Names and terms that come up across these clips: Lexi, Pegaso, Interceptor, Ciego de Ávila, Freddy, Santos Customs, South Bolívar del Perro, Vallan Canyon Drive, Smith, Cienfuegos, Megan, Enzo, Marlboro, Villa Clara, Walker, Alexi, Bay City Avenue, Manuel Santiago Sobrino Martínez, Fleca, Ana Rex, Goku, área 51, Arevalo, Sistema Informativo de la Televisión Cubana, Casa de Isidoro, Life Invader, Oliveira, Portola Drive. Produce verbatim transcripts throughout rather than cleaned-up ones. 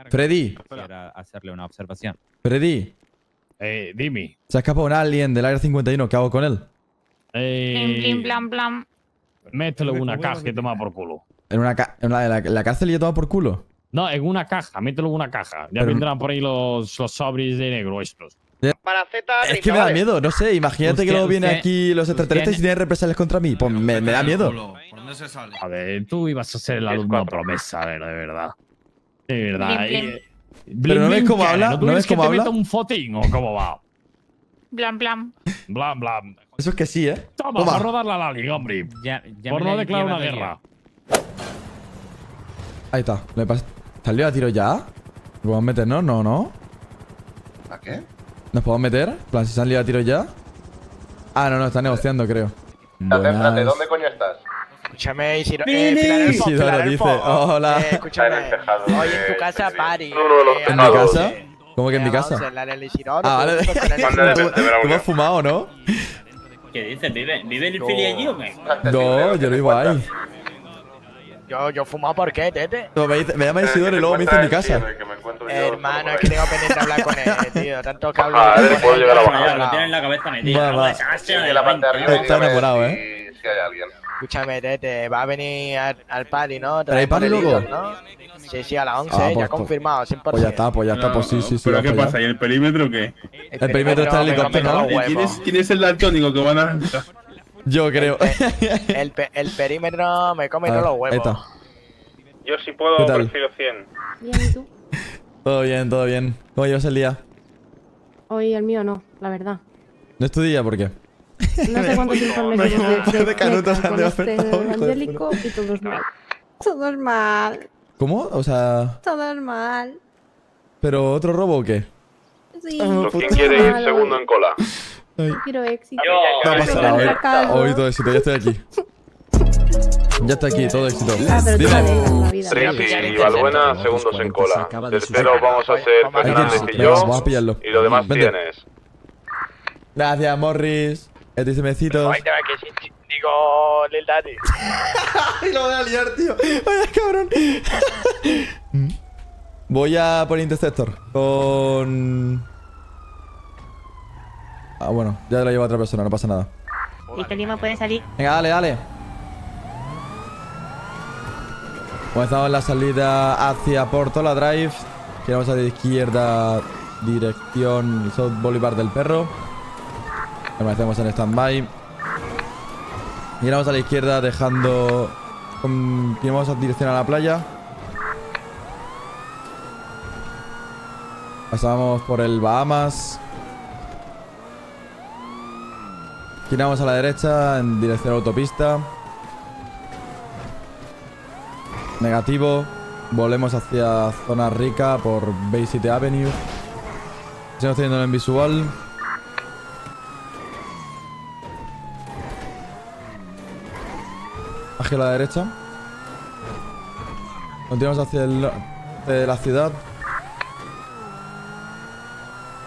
parquear. Freddy. Quisiera hacerle una observación. Freddy. Eh, dime. Se ha escapado un alien del área cincuenta y uno. ¿Qué hago con él? Eh... Blim, blam, blam. Mételo en una caja y toma por culo. ¿En una caja? ¿En la, la, la cárcel y he tomado por culo? No, en una caja. Mételo en una caja. Ya Pero... vendrán por ahí los, los sobres de negro estos. Para Z, es que me da miedo, no sé. Imagínate usted, que luego vienen aquí los extraterrestres y tienen represalias contra mí. Pues me, me da miedo. ¿Por dónde se sale? A ver, tú ibas a ser la última promesa, de verdad. De verdad. Blim, blim. Pero no ves cómo habla. ¿No ves cómo habla? ¿Te meto un fotín o cómo va? Blam, blam. Blam, blam. Eso es que sí, ¿eh? Toma, Toma. Por rodarla la liga, hombre. Ya, ya por no declarar una guerra. Ahí está. Me pasa. ¿Salió a tiro ya? ¿Podemos meternos? No, no. ¿A qué? ¿Nos podemos meter? ¿En plan, si se han liado a tiro ya? Ah, no, no, está negociando, creo. Espérate, ¿dónde coño estás? Escúchame, Isidoro. Eh, Filadelfo, Isidoro dice, hola. Eh, escúchame, hoy en tu casa, party. ¿En mi casa? ¿Cómo que en mi casa? Ah, vale. ¿Tú me has fumado, no? ¿Qué dices? ¿Vive en el Fili allí o qué? No, yo no vivo ahí. Yo, yo fumo por qué, tete. No, me, me llama Isidoro y luego me dice en mi casa. Tío, eh, hermano, es que tengo pendiente de hablar con él, tío. Tanto que hablo. Ah, de... puedo llegar a bajar. Lo tiene en la cabeza metida. No, está enamorado, eh. Si, si hay alguien. Escúchame, tete. Va a venir al, al party, ¿no? ¿Trae party luego? ¿No? Sí, sí, a las once, ah, eh, pues, ya confirmado, cien por ciento. Pues ya está, pues ya está, pues sí, sí, sí. ¿Pero qué pasa? ¿Y el perímetro o qué? El, el perímetro está en el helicóptero. ¿Quién es el daltónico que van a...? Yo creo. El, pe el, pe el perímetro me come todos los huevos. Yo si puedo, prefiero cien. Bien, ¿y tú? Todo bien, todo bien. ¿Cómo llevas el día? Hoy el mío no, la verdad. ¿No es tu día? ¿Por qué? No sé cuántos informes me llevo. Un par de canutas han de hacer todo evangélico y todo es mal. Todo es mal. ¿Cómo? O sea... Todo es mal. ¿Pero otro robo o qué? Sí. ¿Quién quiere ir segundo en cola? Ay. Quiero éxito. No, no pasa nada. Hoy todo éxito, ya estoy aquí. Ya está aquí, todo éxito. Dime. Ricky y Valbuena, segundos en cola. Tercero vamos a hacer Fernández y yo. Vamos a pillarlo. Y lo demás tienes. Gracias, Morris. Este semecito. Ahí te va que digo, Lil Daddy. Lo voy a liar, tío. Vaya cabrón. Voy a por Interceptor. Con... Ah, bueno, ya lo lleva otra persona, no pasa nada. Y que Lima puede salir. Venga, dale, dale. Comenzamos la salida hacia Portola Drive. Giramos a la izquierda, dirección South Bolívar del Perro. Permanecemos en stand-by. Giramos a la izquierda, dejando. Continuamos en dirección a la playa. Pasamos por el Bahamas. Giramos a la derecha en dirección a la autopista. Negativo. Volvemos hacia zona rica por Bay City Avenue. Seguimos teniéndolo en visual. Hacia la derecha. Continuamos hacia el norte de la ciudad.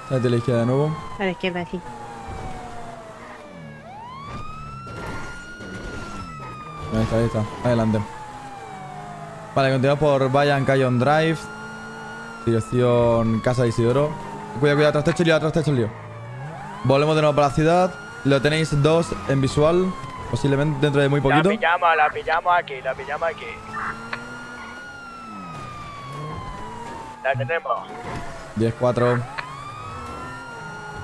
Hacia la izquierda de nuevo. A la izquierda aquí. Ahí está, ahí está. Adelante. Vale, continuamos por Vallan Canyon Drive. Dirección Casa de Isidoro. Cuidado, cuidado, atrás techo lío, atrás techo lío. Volvemos de nuevo para la ciudad. Lo tenéis dos en visual. Posiblemente dentro de muy poquito. La pillamos, la pillamos aquí, la pillamos aquí. La tenemos. diez cuatro.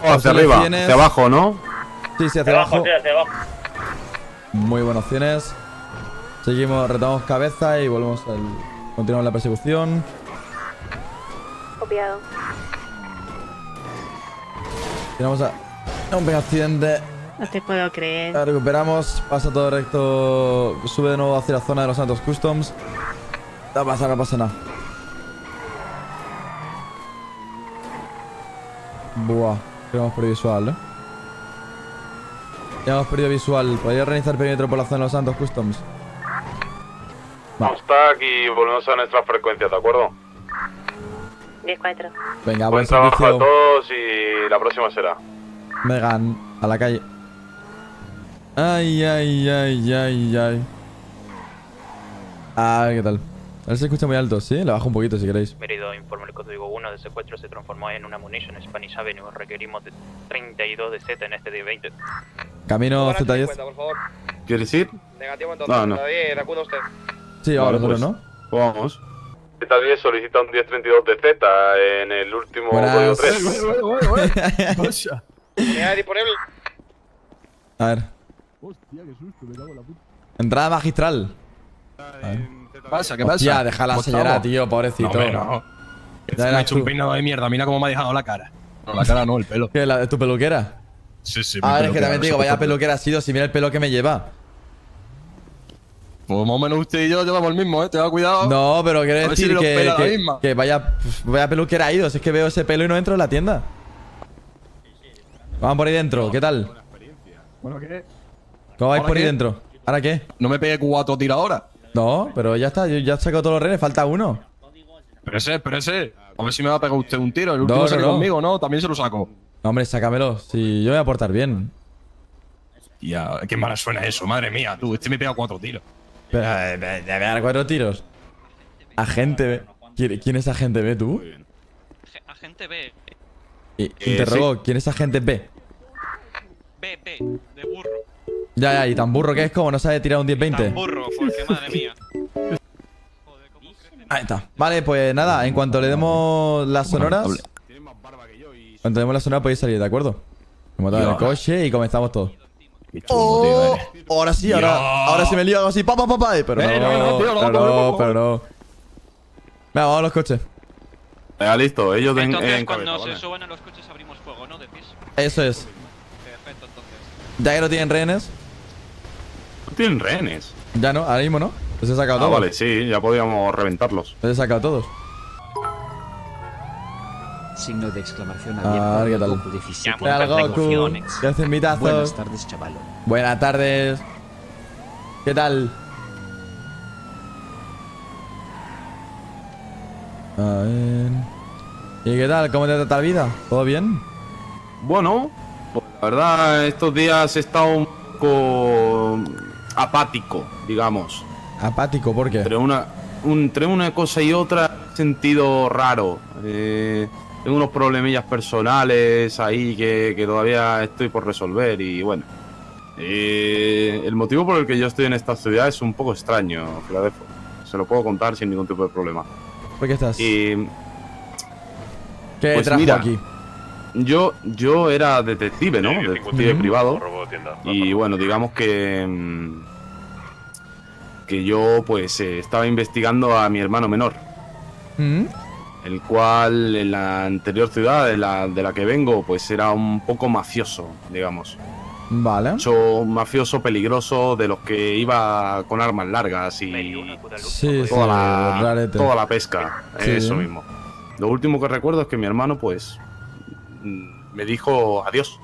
Oh, hacia arriba, tienes... hacia abajo, ¿no? Sí, sí, hacia abajo. Hacia abajo. Hacia abajo. Muy buenas opciones. Seguimos, retamos cabeza y volvemos al... Continuamos la persecución. Copiado. Tiramos a... No, un pequeño accidente. No te puedo creer. La recuperamos, pasa todo recto... Sube de nuevo hacia la zona de los Santos Customs. No pasa, no pasa nada. Buah, tenemos por visual, ¿eh? Ya hemos perdido visual. ¿Podría realizar perímetro por la zona de los Santos Customs? Vamos back y volvemos a nuestras frecuencias, ¿de acuerdo? diez cuatro. Venga, buen trabajo a todos y la próxima será. Megan, a la calle. Ay, ay, ay, ay, ay. Ah, ¿qué tal? Ahora se escucha muy alto, ¿sí? La bajo un poquito si queréis. Merido, informe el código uno de secuestro se transformó en una munición en Spanish Avenue. Requerimos de treinta y dos de Z en este día veinte. Camino Z diez. ¿Quieres ir? Negativo entonces. No, no. David, acuda usted. Sí, ahora nosotros, ¿no? Vamos. Z diez solicita un diez treinta y dos de Z en el último código tres. Unidad disponible. A ver. Hostia, qué susto, me cago en la puta. Entrada magistral. ¿Qué pasa? ¿Qué pasa? Ya, deja a la señora, tío, pobrecito. No, no. Me ha hecho un peinado de mierda, mira cómo me ha dejado la cara. No, la cara no, el pelo. ¿Qué, la, tu peluquera? Sí, sí. A ver, es que también te digo, vaya peluquera ha sido, si mira el pelo que me lleva. Pues más o menos usted y yo llevamos el mismo, eh, te da cuidado. No, pero quiero decir que, que, que vaya, vaya peluquera ha ido, si es que veo ese pelo y no entro en la tienda. Vamos por ahí dentro, ¿qué tal? Bueno, ¿qué? ¿Cómo vais por ahí dentro? ¿Ahora qué? No me pegué cuatro tiros ahora. No, pero ya está, yo ya he sacado todos los renes, falta uno. Pero ese, pero ese, a ver si me va a pegar usted un tiro, el último no, no, salió no. conmigo, ¿no? También se lo saco. No, hombre, sácamelo, si yo voy a portar bien. Ya, qué mala suena eso, madre mía, tú, este me pega cuatro tiros. Pero, ¿me voy a dar cuatro tiros? Agente B. ¿Quién, ¿quién es agente B, tú? Agente B. Eh, Interrogó, sí. ¿Quién es agente B? B, B, de burro. Ya, ya, y tan burro que es como no sabe tirar un diez veinte. Tan burro, porque madre mía. Joder, ¿cómo crece? Ahí está. Vale, pues nada, en cuanto le demos las sonoras. En cuanto le demos las sonoras podéis salir, ¿de acuerdo? Me montan en el coche y comenzamos todo. Chungo, oh, tío, ahora sí, ahora, ahora sí me lío así, papá, papá. Pa, pero, eh, no, no, tío, no, pero no, pero no. Venga, vamos a los coches. Venga, listo, ellos den. Entonces, en cuando cabeza, se vale. suban a los coches abrimos fuego, ¿no? De piso. Eso es. Perfecto, entonces. Ya que no tienen rehenes. No tienen rehenes. Ya no, ahora mismo no. Los he sacado ah, todos. Vale, sí, ya podíamos reventarlos. Los he sacado todos. Signo de exclamación abierta. Ah, ¿qué tal? ¿Qué tal, Goku? ¿Qué haces, mitazo? Buenas tardes, chaval. Buenas tardes. ¿Qué tal? A ver. ¿Y qué tal? ¿Cómo te trata la vida? ¿Todo bien? Bueno, pues la verdad, estos días he estado un poco apático, digamos. ¿Apático? ¿Por qué? Entre una, entre una cosa y otra, sentido raro. Eh... Tengo unos problemillas personales ahí que, que todavía estoy por resolver y bueno. Eh, el motivo por el que yo estoy en esta ciudad es un poco extraño, Filadelfo. Se lo puedo contar sin ningún tipo de problema. ¿Por qué estás? Eh, ¿Qué pues trajo mira, aquí? Yo, yo era detective, ¿no? Sí, detective uh-huh. privado. Y bueno, digamos que, que yo pues eh, estaba investigando a mi hermano menor. ¿Mm? El cual en la anterior ciudad de la, de la que vengo, pues era un poco mafioso, digamos. Vale. Un mafioso peligroso de los que iba con armas largas y sí, toda, sí, la, toda la pesca, sí. Eso mismo. Lo último que recuerdo es que mi hermano, pues, me dijo adiós.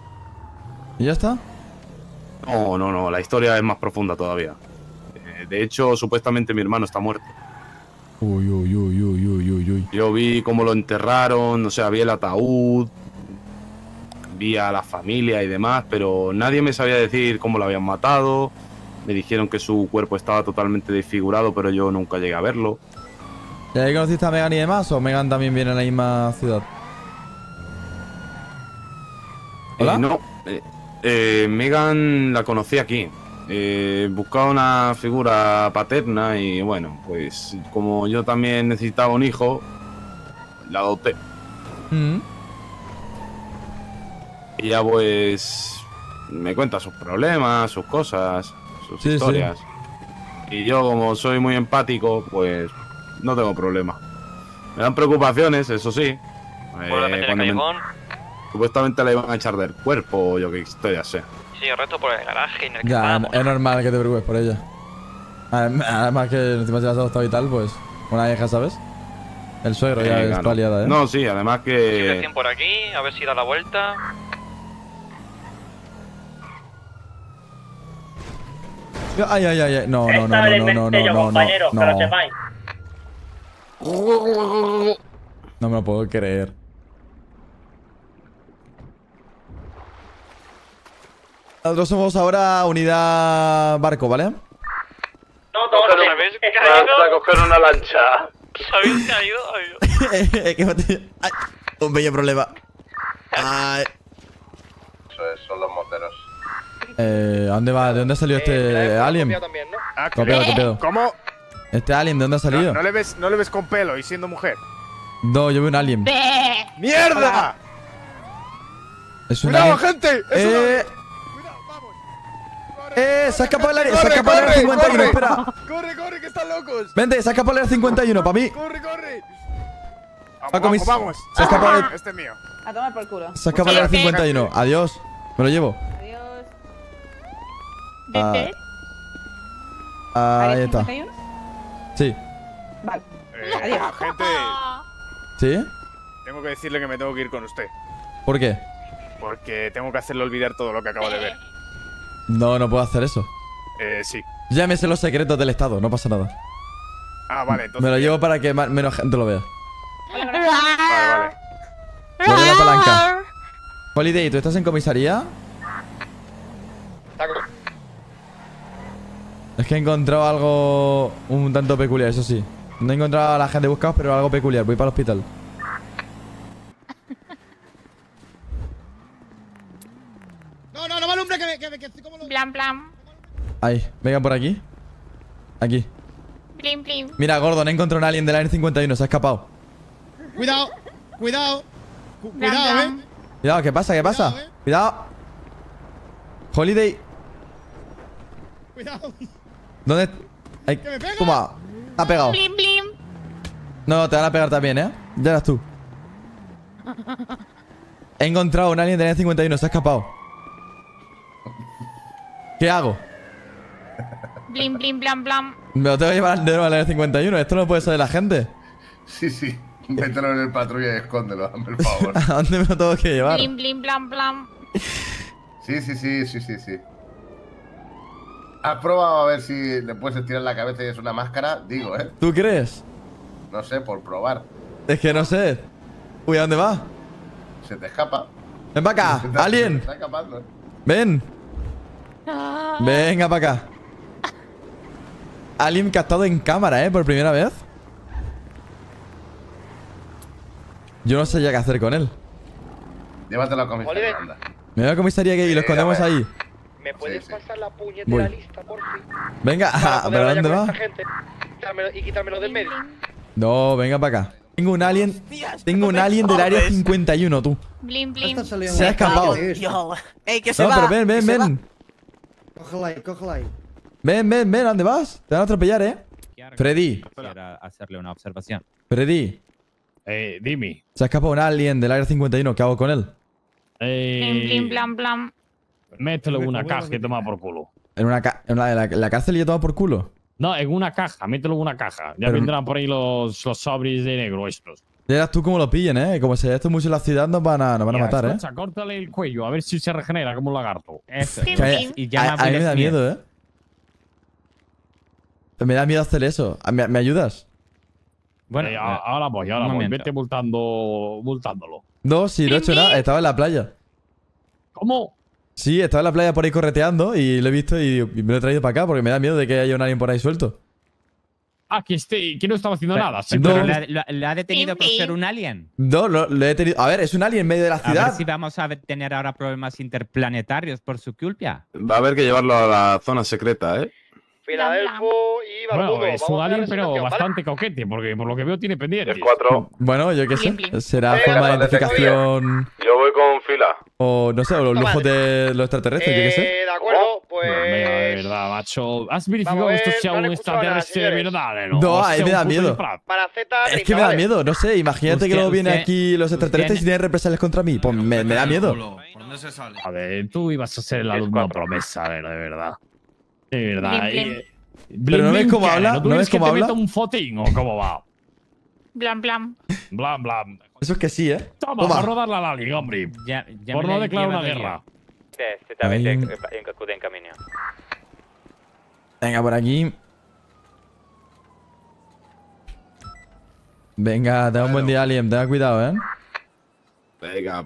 ¿Y ya está? No, no, no, la historia es más profunda todavía. De hecho, supuestamente mi hermano está muerto. Uy, uy, uy, uy, uy, uy, uy. Yo vi cómo lo enterraron, o sea, vi el ataúd, vi a la familia y demás, pero nadie me sabía decir cómo lo habían matado. Me dijeron que su cuerpo estaba totalmente desfigurado, pero yo nunca llegué a verlo. ¿Y ahí conociste a Megan y demás? ¿O Megan también viene a la misma ciudad? ¿Hola? Eh, no, eh, eh, Megan la conocí aquí. Eh, buscaba una figura paterna y bueno, pues como yo también necesitaba un hijo, la adopté. Mm-hmm. Y ya pues me cuenta sus problemas, sus cosas, sus sí, historias. Sí. Y yo como soy muy empático, pues no tengo problema. Me dan preocupaciones, eso sí. Eh, cuando me, supuestamente la iban a echar del cuerpo, yo que estoy ya sé. Sí, reto por el garaje en el que ya, estamos. Es normal que te preocupes por ella. Además que encima si la has adoptado y tal, pues una vieja, ¿sabes? El suegro sí, ya claro. Está liada, ¿eh? No, sí, además que... Sí, por aquí, a ver si da la vuelta. Ay, ay, ay, ay. No, no, no, no, no, no, no, no, yo, no, compañeros, no, que lo sepáis. No me lo puedo creer. Nosotros somos ahora unidad barco, ¿vale? No, moto, coger una, a coger una lancha. ¿Habéis caído? Ay, un bello problema. Ay. Eso es, son los moteros. Eh, ¿dónde va? ¿De dónde salió eh, este alien? También, ¿no? Ah, copiado, copiado. ¿Cómo? ¿Este alien de dónde ha salido? No, no, le ves, no le ves con pelo y siendo mujer. No, yo veo un alien. ¡Mierda! Es un ¡Cuidado, alien. gente! Es eh... un ¡Eh! ¡Se ha escapado el área! ¡Se ha escapado el área cincuenta y uno! Corre, ¡espera! ¡Corre, corre, que están locos! ¡Vente! ¡Se ha escapado el área cincuenta y uno, para mí! ¡Corre, corre! ¡Vamos, mis... vamos! ¡Se ha escapado el área! ¡Este es mío! ¡A tomar por culo! ¡Se ha escapado el área cincuenta y uno! ¡Adiós! ¡Me lo llevo! ¡Adiós! ¿Vente? Ah, ahí está. cincuenta y uno? Sí. Vale. Eh, ¡Adiós! ¡Gente! ¿Sí? Tengo que decirle que me tengo que ir con usted. ¿Por qué? Porque tengo que hacerle olvidar todo lo que acabo de ver. No, no puedo hacer eso. Eh, sí. Ya me sé los secretos del Estado, no pasa nada. Ah, vale, entonces. Me lo llevo para que más, menos gente lo vea. Vale, vale. Voy a la palanca. Holiday, ¿tú estás en comisaría? Es que he encontrado algo un tanto peculiar, eso sí. No he encontrado a la gente buscada, pero algo peculiar. Voy para el hospital. No, no, no me alumbre, que me, que me, que estoy como los... Blam, blam. Ahí, venga por aquí. Aquí. Blim, blim. Mira, Gordon, he encontrado un alien del área cincuenta y uno, se ha escapado. Cuidado, cuidado. Cu blam, cuidado, blam. eh. Cuidado, ¿qué pasa? ¿Qué pasa? Cuidado, eh. cuidado. Holiday. Cuidado. ¿Dónde? Ay, que me pega. Toma, ha pegado. Blim, blim. No, te van a pegar también, eh. Ya eras tú. He encontrado un alien del área cincuenta y uno, se ha escapado. ¿Qué hago? Blim, blim, blam, blam. Me lo tengo que llevar al dedo al área cincuenta y uno. Esto no puede ser de la gente. Sí, sí. Mételo en el patrulla y escóndelo, por favor. ¿A dónde me lo tengo que llevar? Blim, blim, blam, blam. Sí, sí, sí, sí, sí, sí. ¿Has probado a ver si le puedes estirar la cabeza y es una máscara? Digo, ¿eh? ¿Tú crees? No sé, por probar. Es que no sé. Uy, ¿a dónde va? Se te escapa. Ven para acá, alien. Se está escapando. Ven. Venga para acá. Alien captado en cámara, ¿eh? Por primera vez. Yo no sé ya qué hacer con él. Llévatelo a la comisaría. Anda. Me voy a la comisaría que y lo escondemos ahí. ¿Me puedes sí, sí. pasar la puñetera lista, por fin? Venga, ah, ¿pero dónde va? Y quitármelo del medio. No, venga para acá. Tengo un alien. Hostias, tengo un alien del área cincuenta y uno, tú. Blim, blim. Se ha escapado. Ey, que se no, va. No, pero ven, ven, ven. Cógela ahí, cógela ahí. Ven, ven, ven, ¿dónde vas? Te van a atropellar, ¿eh? Freddy. Para hacerle una observación. Freddy. Eh, dime. Se ha escapado un alien del área cincuenta y uno. ¿Qué hago con él? Eh... Blim, blam, blam. Mételo en una caja y toma por culo. ¿En una ca en la, la, la cárcel y he tomado por culo? No, en una caja. Mételo en una caja. Ya Pero... vendrán por ahí los, los sobres de negro estos. Ya verás tú cómo lo pillen, ¿eh? Como se esto mucho en la ciudad, nos van a, nos van a matar, escucha, ¿eh? Córtale el cuello, a ver si se regenera como un lagarto. Eso. Sí, sí. Y ya a, a mí me da miedo, ¿eh? Me da miedo hacer eso. ¿Me, me ayudas? Bueno, eh, eh, ahora voy, ahora voy. Vete multando, multándolo. No, si no he hecho nada. Estaba en la playa. ¿Cómo? Sí, estaba en la playa por ahí correteando y lo he visto y me lo he traído para acá porque me da miedo de que haya un alien por ahí suelto. Ah, que, este, que no estaba haciendo pero, nada. Sí, pero no. ¿La, la, ¿La ha detenido por ser un alien? No, lo, lo he detenido. A ver, es un alien en medio de la ciudad. A ver si vamos a tener ahora problemas interplanetarios por su culpa. Va a haber que llevarlo a la zona secreta, ¿eh? Filadelfo y Barbudo. Bueno, es un alien, pero bastante coquete, porque por lo que veo tiene pendientes. cuatro. Bueno, yo qué sé. Será forma de identificación. Yo voy con fila. O no sé, o los lujos de los extraterrestres, yo qué sé. De acuerdo, pues. De verdad, macho. ¿Has verificado que esto sea un extraterrestre de verdad, no? No, ahí me da miedo. Es que me da miedo, no sé. Imagínate que luego vienen aquí los extraterrestres y tienen represalias contra mí. Pues me da miedo. ¿Por dónde se sale? A ver, tú ibas a ser la alumna promesa, a ver, de verdad. De verdad. Blim, blim. Pero no ves cómo habla, no ves cómo habla. Un fotín o cómo va. Blam, blam. Blam, blam. Eso es que sí, ¿eh? Toma, Toma. a rodar la lali, hombre. Ya, ya Por no declarar una guerra. En camino. Venga, por aquí. Venga, tenga un buen día, alien. Tenga cuidado, ¿eh? Venga.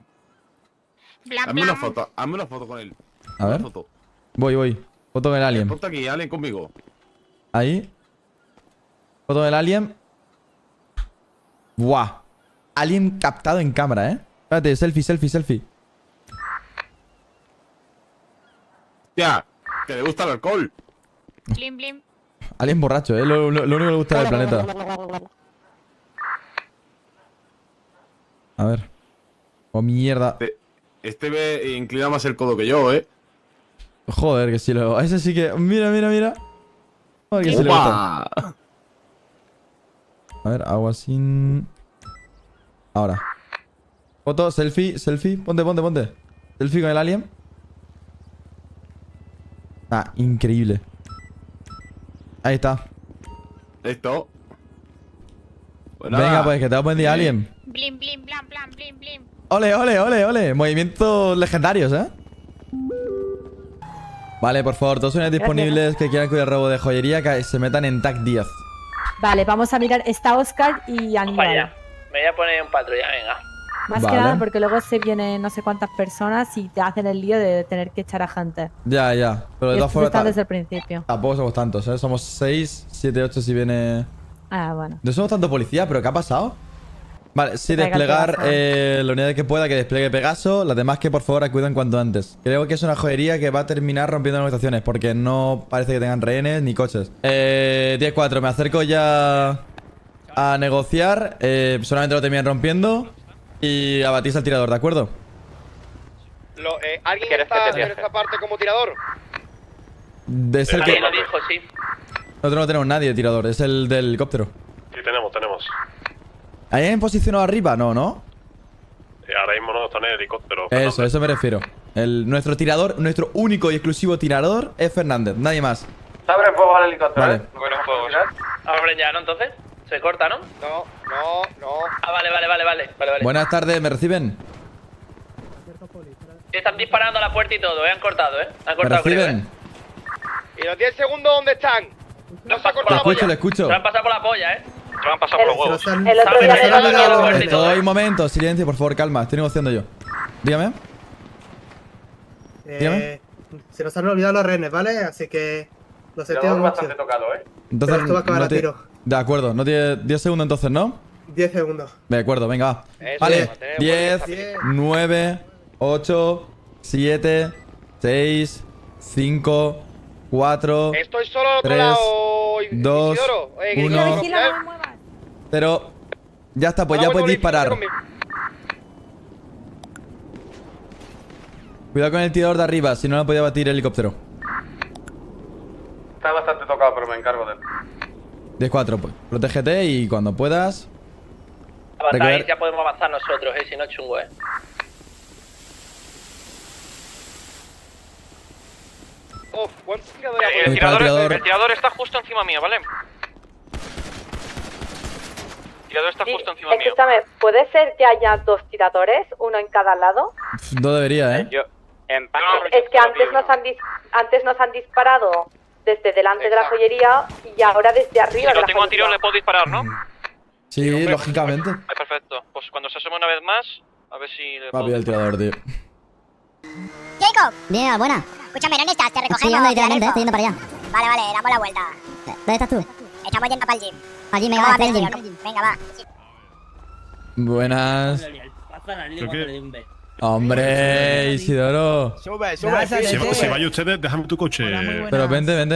Blam, hazme una foto, hazme una foto con él. A ver. Voy, voy. Foto con el alien. Ponte aquí, alien conmigo. Ahí. Foto del alien. Buah. Alien captado en cámara, ¿eh? Espérate, selfie, selfie, selfie. Ya, que le gusta el alcohol. Blim, blim. Alien borracho, ¿eh? Lo, lo, lo único que le gusta del planeta. A ver. Oh, mierda. Este, este ve inclina más el codo que yo, ¿eh? Joder, que si lo... Ese sí que... Mira, mira, mira. Joder, que si le gusta. A ver, agua sin... Ahora. Foto, selfie, selfie. Ponte, ponte, ponte. Selfie con el alien. Ah, increíble. Ahí está. Listo. Pues venga, pues, que te va a poner alien. Blim, blim, blam, blam, blim, blim. Ole, ole, ole, ole. Movimientos legendarios, ¿eh? Vale, por favor, todos unidades disponibles que quieran cuidar el robo de joyería que se metan en TAC diez. Vale, vamos a mirar. Está Oscar y Aníbal. Me voy a poner un patrulla, venga. Más vale. que nada porque luego se vienen no sé cuántas personas y te hacen el lío de tener que echar a gente. Ya, ya. Pero de todas formas... desde el principio. Tampoco somos tantos, ¿eh? Somos seis, siete, ocho si viene... Ah, bueno. No somos tantos policías, ¿pero qué ha pasado? Vale, sí, desplegar eh, la unidad que pueda, que despliegue Pegaso. Las demás que por favor acudan cuanto antes. Creo que es una joyería que va a terminar rompiendo las estaciones, porque no parece que tengan rehenes ni coches. Eh, diez cuatro, me acerco ya a negociar. Eh, solamente lo terminan rompiendo y abatís al tirador, ¿de acuerdo? Lo, eh, ¿Alguien está en esta parte como tirador? De ser que... lo dijo, sí. Nosotros no tenemos nadie de tirador, es el del helicóptero. Sí, tenemos, tenemos. ¿Hay posicionado arriba? No, ¿no? Ahora mismo no, están en el helicóptero. Fernández. Eso, eso me refiero. El, nuestro tirador, nuestro único y exclusivo tirador es Fernández, nadie más. Se abre fuego al helicóptero. Vale. Bueno, fuego. Abre ya, ¿no? Entonces, se corta, ¿no? No, no, no. Ah, vale, vale, vale, vale. vale, vale. Buenas tardes, ¿me reciben? Están disparando a la puerta y todo, ¿eh? Han cortado, ¿eh? Han cortado. ¿Me reciben? ¿Y los diez segundos dónde están? No se ha cortado. Lo escucho, lo escucho. Se han pasado por la polla, ¿eh? Te van a pasar por los huevos. El otro día me han dado. Estoy un momento, silencio, por favor, calma. Estoy negociando yo. Dígame. Eh, Dígame. Se nos han olvidado los rehenes, ¿vale? Así que los sentimos mucho. Tocado, ¿eh? Entonces, pero esto va a acabar no a tiro. De acuerdo, no tiene diez segundos entonces, ¿no? diez segundos. De acuerdo, venga, va. Eso, vale. diez, nueve, ocho, siete, seis, cinco, cuatro. Estoy solo al otro lado, Isidoro. uno. Pero ya está, pues ya puedes disparar. Cuidado con el tirador de arriba, si no lo podía batir el helicóptero. Está bastante tocado, pero me encargo de él. diez cuatro, pues. Protégete y cuando puedas. Avanzáis, ya podemos avanzar nosotros, eh, si no es chungo, eh. Oh, buen tirador. El tirador, el tirador está justo encima mío, ¿vale? El tirador está sí, justo encima mío. ¿Puede ser que haya dos tiradores, uno en cada lado? No debería, ¿eh? Yo, en no, es que antes nos, han antes nos han disparado desde delante. Exacto. De la joyería y ahora desde arriba. Si no tengo a tirón, le puedo disparar, ¿no? Sí, sí, lógicamente. Perfecto. Pues cuando se asome una vez más, a ver si le puedo... Va a pillar el tirador, tío. ¡Jacob! Bien, buena. Escúchame, ¿dónde estás? Te recogemos. Estoy yendo literalmente, estoy yendo para allá. Vale, vale, damos la vuelta. ¿Dónde estás tú? Estamos yendo para el gym. Allí, venga, va, el gym. Venga, va. Buenas. Hombre, Isidoro. Sube, sube. Si vaya ustedes, déjame tu coche. Pero vente, vente.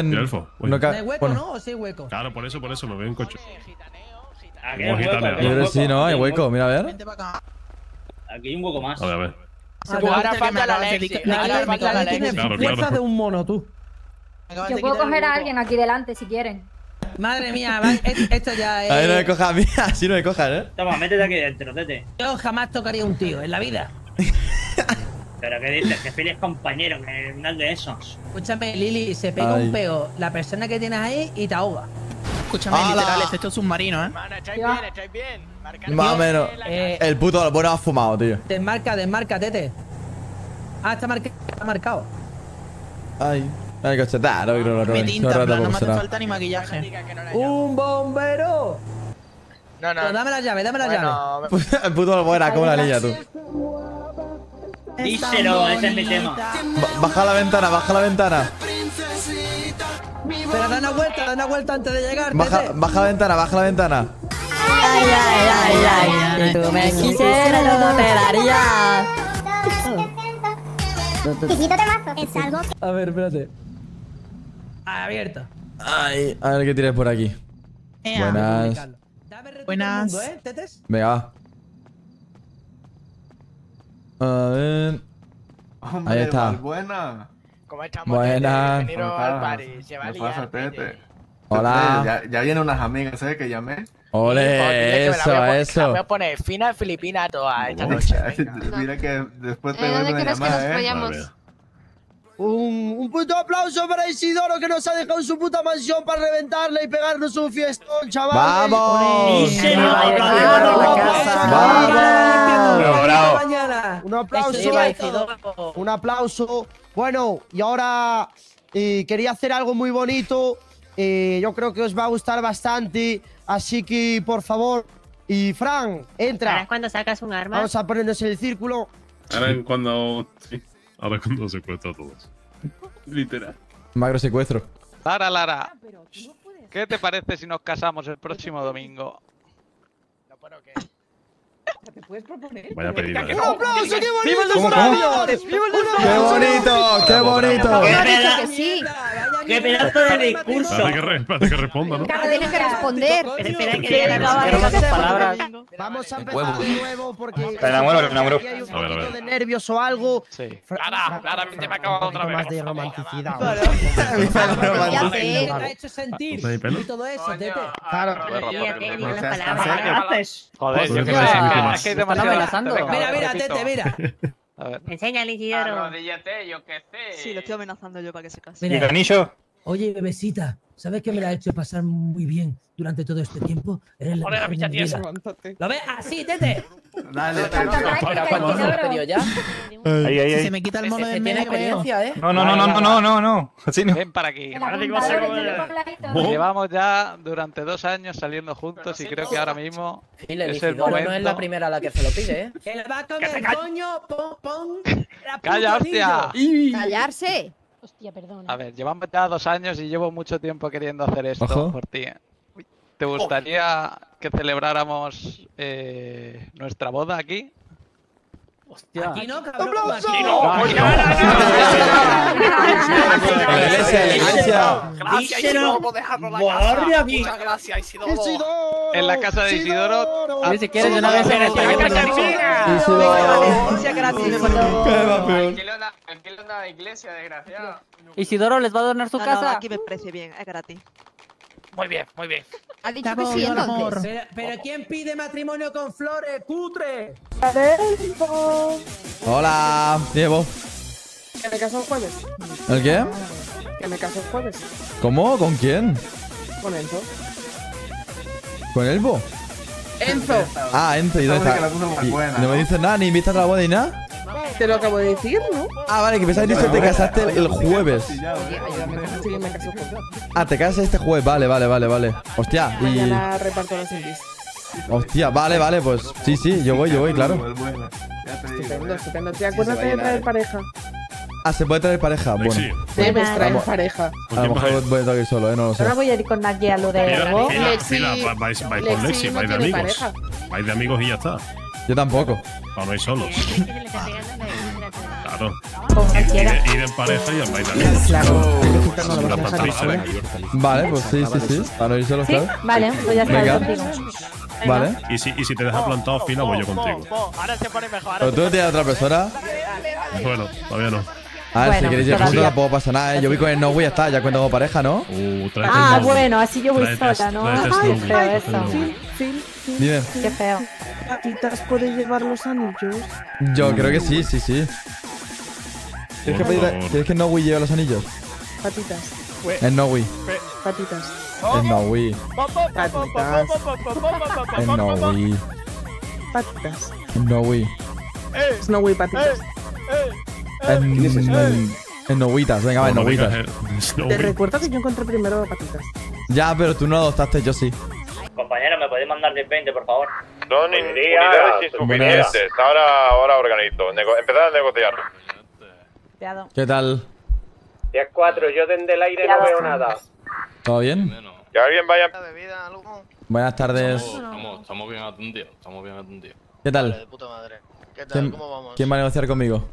¿Hay hueco, no? ¿O si hay hueco? Claro, por eso, por eso, me voy en coche. Como gitaneo. Yo creo que sí, ¿no? Hay hueco, mira, a ver. Aquí hay un hueco más. A ver, a ver. Ahora falta la Lexi. Ahora falta la Lexi. Tiene fuerza de un mono, tú. Yo puedo coger a alguien aquí delante, si quieren. Madre mía, va, esto ya es... A ver, no me cojas a mí, así no me cojas, ¿eh? Toma, métete aquí dentro, tete. Yo jamás tocaría a un tío, en la vida. Pero qué dices, que Fili es compañero, que no es de esos. Escúchame, Lili, se pega Ay. un peo la persona que tienes ahí y te ahoga. Escúchame, ¡Hala! Literal, este es un submarino, ¿eh? Mano, estáis bien, estáis bien. Más o menos. Eh, el puto bueno ha fumado, tío. Desmarca, desmarca, tete. Ah, está marcado. Está marcado. Ay... Ay, cochetada, no creo que lo roben. No me hace falta ni maquillaje. ¡Un bombero! No, no. Dame la llave, dame la llave. El puto lo era como la niña, tú. Díselo, ese es mi tema. Baja la ventana, baja la ventana. Pero da una vuelta, da una vuelta antes de llegar. Baja, tete. baja la ventana, baja la ventana. Ay, ay, ay, ay, ay. Si tú me quisieras, no te daría. Chiquito temazo. Es algo que... A ver, espérate. Abierta. Ay, a ver qué tienes por aquí. Eh, Buenas. Buenas. Mundo, ¿eh? ¿Tetes? Venga, va. A ver. Hombre, ahí está. Buena. ¿Cómo estamos? Buenas. Bienvenido al party. Se va a liar, Tete. Hola. Ya, ya vienen unas amigas, ¿sabes? Que llamé. Ole, eso, eso. Me voy a poner fina filipina toda esta noche. Mira que después te voy a llamar. Un, un puto aplauso para Isidoro, que nos ha dejado su puta mansión para reventarla y pegarnos un fiestón, chaval. ¡Vamos! Sí, sí, va a la casa. ¡Vamos! Un aplauso. Un aplauso. Bueno, y ahora eh, quería hacer algo muy bonito. Eh, yo creo que os va a gustar bastante. Así que, por favor. Y Fran, entra. Ahora es cuando sacas un arma. Vamos a ponernos en el círculo. Ahora es cuando... Sí. Ahora cuando secuestro a todos. Literal. Magro secuestro. Lara, Lara. ¿Qué te parece si nos casamos el próximo domingo? No, pero ¿qué? ¿Te puedes proponer? Vaya pedido. ¡Un aplauso! ¡Qué bonito! ¡Qué bonito! ¡Qué bonito! ¡Qué pedazo de discurso! Espérate que responda, ¿no? Tienes que responder. Espera que le acaba de las palabras. Vamos a empezar de nuevo porque... Espera, muero, que me muero. Hay un poquito de nervios o algo. Sí. Clara, claramente me ha acabado otra vez. Más de romanticidad. Ya sé. Te ha hecho sentir. Y todo eso, Tete. Claro. ¿Qué haces? Joder, yo que me siento. Es que es demasiado. Mira, mira, Tete, mira. A ver. Enséñale, Isidoro. Arrodíllate, yo qué sé. Sí, lo estoy amenazando yo para que se case. ¿Y tornillo? Oye, bebecita, ¿sabes que me la he hecho pasar muy bien durante todo este tiempo? Eres la, la picha tiesa. ¿Lo ves? ¡Así, Tete! Dale, Tete. ¿Ya? Ahí, ahí, ahí. Se me quita el mono de medio. Experiencia, ¿eh? No, no, no, no, no, no, no. Así no. Ven para aquí. Llevamos ya durante dos años saliendo juntos y creo que ahora mismo es el momento. No es la primera a la que se lo pide, ¿eh? ¡Que le va a comer coño! ¡Pon, pon! ¡Calla, hostia! ¡Callarse! Hostia, perdona. A ver, llevamos ya dos años y llevo mucho tiempo queriendo hacer esto. Ojo. Por ti. ¿Te gustaría que celebráramos eh, nuestra boda aquí? Hostia. Aquí no, cabrón. ¡Aplauso! Aquí no. Gracias, Isidoro. Muchas gracias, Isidoro. En la casa de Isidoro. Si quieres, yo no voy a hacer esto. Muchas gracias. ¿Qué le onda a la iglesia, desgraciado? Isidoro les va a donar su casa. Aquí me parece bien, es gratis. Muy bien, muy bien. Ha dicho que sí, entonces. Pero ¿quién pide matrimonio con flores, cutre? ¡Adentro! Hola, Diego. Que me caso el jueves. ¿El qué? Que me caso el jueves. ¿Cómo? ¿Con quién? Con Enzo. ¿Con Elbo? Enzo. Ah, Enzo, ¿y dónde está? No me dices nada, ni invitas a la boda ni nada. Te lo acabo de decir, ¿no? Ah, vale, que pensáis que te casaste el jueves. Ah, te casas este jueves, vale, vale, vale, vale. Hostia, y... Mañana reparto los indies. Hostia, vale, vale, pues sí, sí, yo voy, yo voy, claro. Estupendo, estupendo. ¿Te acuerdas de traer pareja? Ah, ¿se puede traer pareja? Bueno. Debes traer pareja. A lo mejor voy a estar aquí solo, eh, no lo sé. Ahora voy a ir con Naki a lo de... Lexi, vais con Lexi, vais de amigos. Vais de amigos y ya está. Yo tampoco. Para no ir solos. Claro. Ir en pareja y al baile amigos. Vale, pues sí, sí, sí. Para no ir solos, claro. Vale, voy a estar contigo. Vale. Y si te dejas plantado, fila, voy yo contigo. Ahora se pone mejor. ¿Pero tú no tienes a otra persona? Bueno, todavía no. A ver, si queréis ir juntos tampoco pasa nada, ¿eh? Yo vi con el Snowy y ya está, ya cuento como pareja, ¿no? Ah, bueno, así yo voy sola, ¿no? Ay, feo eso. Dime. Qué feo. ¿Patitas puedes llevar los anillos? Yo creo que sí, sí, sí. ¿Quieres que, pedir, ¿quieres que el Nowi lleve los anillos? Patitas. El Nowi. Patitas. El Nowi. Patitas. El Nowi. Patitas. El Nowi. Snowy patitas. En novitas, venga, va, en novitas. Te recuerdo que yo encontré primero patitas. Ya, pero tú no adoptaste, yo sí. Compañero, ¿me podéis mandar diez veinte, por favor? Son unidades insuficientes. Ahora, ahora organizo. Nego Empezad a negociar. ¿Qué tal? diez cuatro, yo desde el aire no veo nada. ¿Todo bien? Que alguien vaya. Buenas tardes. Estamos, estamos bien atendidos, estamos bien atendidos. ¿Qué tal? Vale, de puta madre. ¿Qué tal? ¿Cómo vamos? ¿Quién va a negociar conmigo?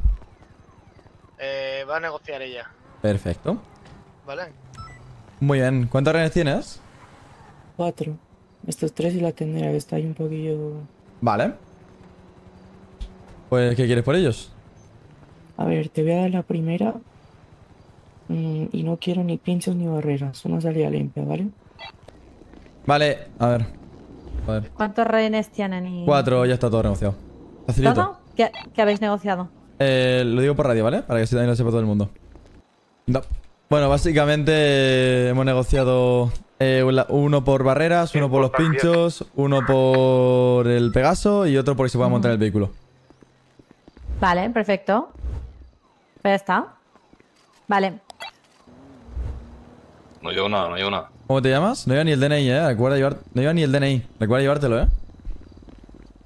Eh, va a negociar ella. Perfecto. Vale. Muy bien. ¿Cuántos rehenes tienes? Cuatro. Estos tres y la tendera que está ahí un poquillo... Vale. Pues, ¿qué quieres por ellos? A ver, te voy a dar la primera. Mm, y no quiero ni pinchos ni barreras. Una salida limpia, ¿vale? Vale, a ver. A ver. ¿Cuántos rehenes tienen? Y... Cuatro, ya está todo negociado. Facilito. ¿Todo? ¿Qué, qué habéis negociado? Eh, lo digo por radio, ¿vale? Para que así también lo sepa todo el mundo. No. Bueno, básicamente hemos negociado eh, uno por barreras, uno por los pinchos, uno por el Pegaso y otro por que se pueda montar el vehículo. Vale, perfecto. Pues ya está. Vale. No llevo nada, no llevo nada. ¿Cómo te llamas? No lleva ni el D N I, ¿eh? Recuerda llevar... No lleva ni el D N I. Recuerda llevártelo, ¿eh?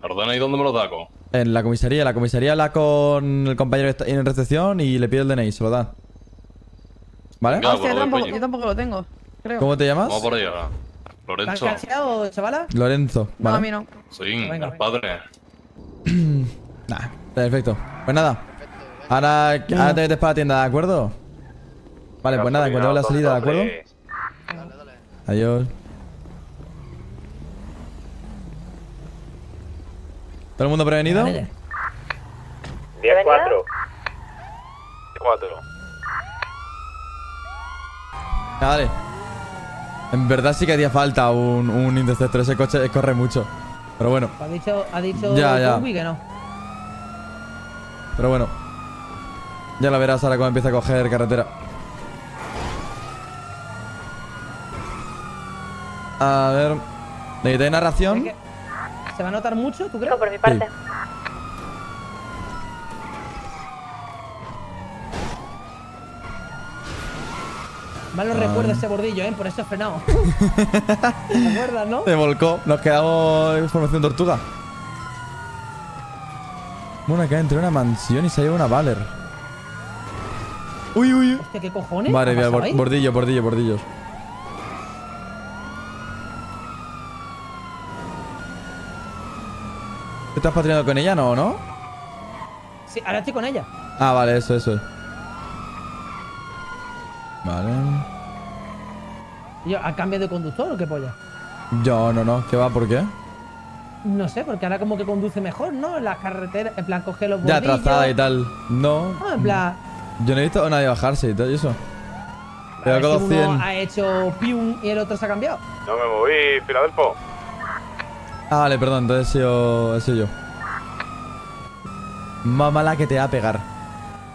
¿El D N I dónde me lo taco? En la comisaría. La comisaría la con el compañero que está en recepción y le pide el D N I. Se lo da. ¿Vale? Claro, Hostia, yo, tampoco, yo tampoco lo tengo, creo. ¿Cómo te llamas? Vamos por allá. Lorenzo. ¿Te has cacheado, chavala? Lorenzo. No, vale. A mí no. Sí, venga, el padre. Nah, perfecto. Pues nada. Perfecto, ahora, ahora te metes para la tienda, ¿de acuerdo? Vale, pues nada, encontramos la salida, ¿de acuerdo? Dale, dale. Adiós. ¿Todo el mundo prevenido? diez cuatro. diez cuatro. Dale. En verdad sí que hacía falta un, un Interceptor. Ese coche corre mucho. Pero bueno. Ha dicho, ha dicho ya, ya. que no. Pero bueno. Ya lo verás ahora cuando empieza a coger carretera. A ver. ¿Necesitáis narración? ¿Es que se va a notar mucho, tú crees? No, por mi parte. Sí. Mal no ah. recuerdo ese bordillo, ¿eh? Por eso he frenado. ¿Te acuerdas, no? Se volcó. Nos quedamos en formación tortuga. Bueno, acá entré en una mansión y se ha llevado una Valer. Uy, uy, uy. Hostia, ¿qué cojones? Madre mía, bor ahí? bordillo, bordillo, bordillos. ¿Te estás patinando con ella, no, no? Sí, ahora estoy con ella. Ah, vale, eso, eso. Vale. ¿Yo, ¿a cambio de conductor o qué polla? Yo, no, no. ¿Qué va? ¿Por qué? No sé, porque ahora como que conduce mejor, ¿no? Las carreteras, en plan, coge los bordillos. Ya, trazada y tal. No. No, en plan... Yo no he visto a nadie bajarse y todo eso. Pero con los cien. Uno ha hecho pium y el otro se ha cambiado. No me moví, Filadelfo. Ah, vale, perdón. Entonces he sido, he sido yo. Más mala que te va a pegar.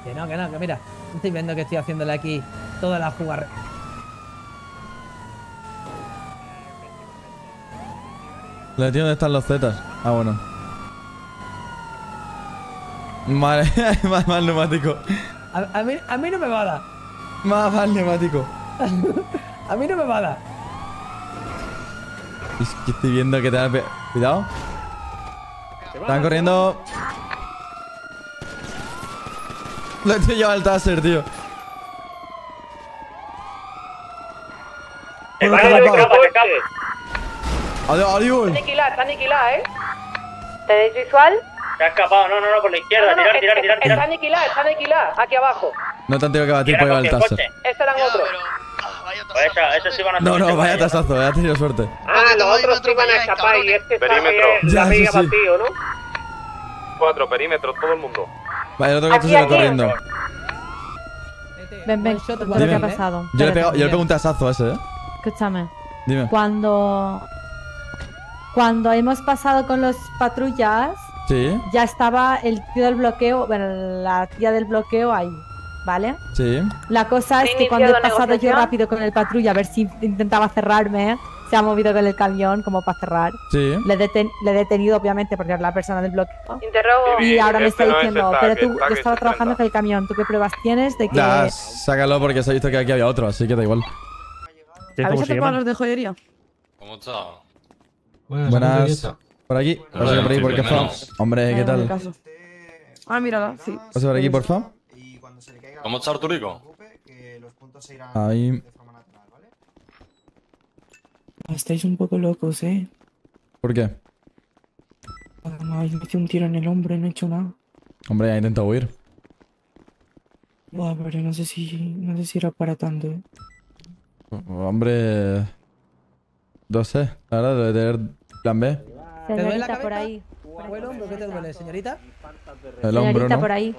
Que no, que no, que mira. Estoy viendo que estoy haciéndole aquí... Toda la jugar. Le tío, ¿dónde están los Zetas? Ah, bueno. Mal, mal, mal neumático. A, a, mí, a mí no me va a dar. Mal, mal neumático. A mí no me va a dar. Es que estoy viendo que te han... Cuidado. Están corriendo. Le tío, lleva el taser, tío. Uno vale, vale, vale, vale, vale. Adiós, adiós. Está aniquilada, está aniquilada, ¿eh? ¿Tenéis visual? Se ha escapado, no, no, no, por la izquierda, no, no, tirar, es, tirar, es, tirar, tirar. Está aniquilada, está aniquilada, aquí abajo. No te han tenido que batir por llevar el taser. Este eran otros. No, no, vaya tasazo, ya has tenido suerte. Ah, los otros te van a escapar y este está ya batido, ¿no? Cuatro, perímetro, todo el mundo. Vale, el otro coche se va corriendo. Ven, ven, yo te cuento qué ha pasado. Yo le pego un tasazo a ese, ¿eh? Escúchame. Dime. Cuando. Cuando hemos pasado con los patrullas. Sí. Ya estaba el tío del bloqueo. Bueno, la tía del bloqueo ahí. ¿Vale? Sí. La cosa es que cuando he pasado yo rápido con el patrulla, a ver si intentaba cerrarme, se ha movido con el camión como para cerrar. Sí. Le he deten detenido, obviamente, porque era la persona del bloqueo. Interrogo. Y ahora me está diciendo, pero tú, yo estaba trabajando con el camión. ¿Tú qué pruebas tienes de que...? Ya, sácalo porque se ha visto que aquí había otro, así que da igual. ¿Habéis atacado a los de joyería? ¿Cómo está? Buenas. Buenas. Por aquí. Pasa por aquí, porque fa. Hombre, ¿qué tal? Ah, mírala, sí. Pasa por aquí, por fa. ¿Cómo está Arturico? Ahí. Estáis un poco locos, ¿eh? ¿Por qué? Me habéis metido un tiro en el hombro y no he hecho nada. Hombre, ya he intentado huir. Buah, pero no sé si... no sé si era para tanto, ¿eh? Hombre... No sé, la verdad debe tener plan B. ¿Te duele la cabeza? Por ahí. ¿O el hombro? ¿Qué te duele, señorita? El hombro, señorita, ¿no? Por ahí.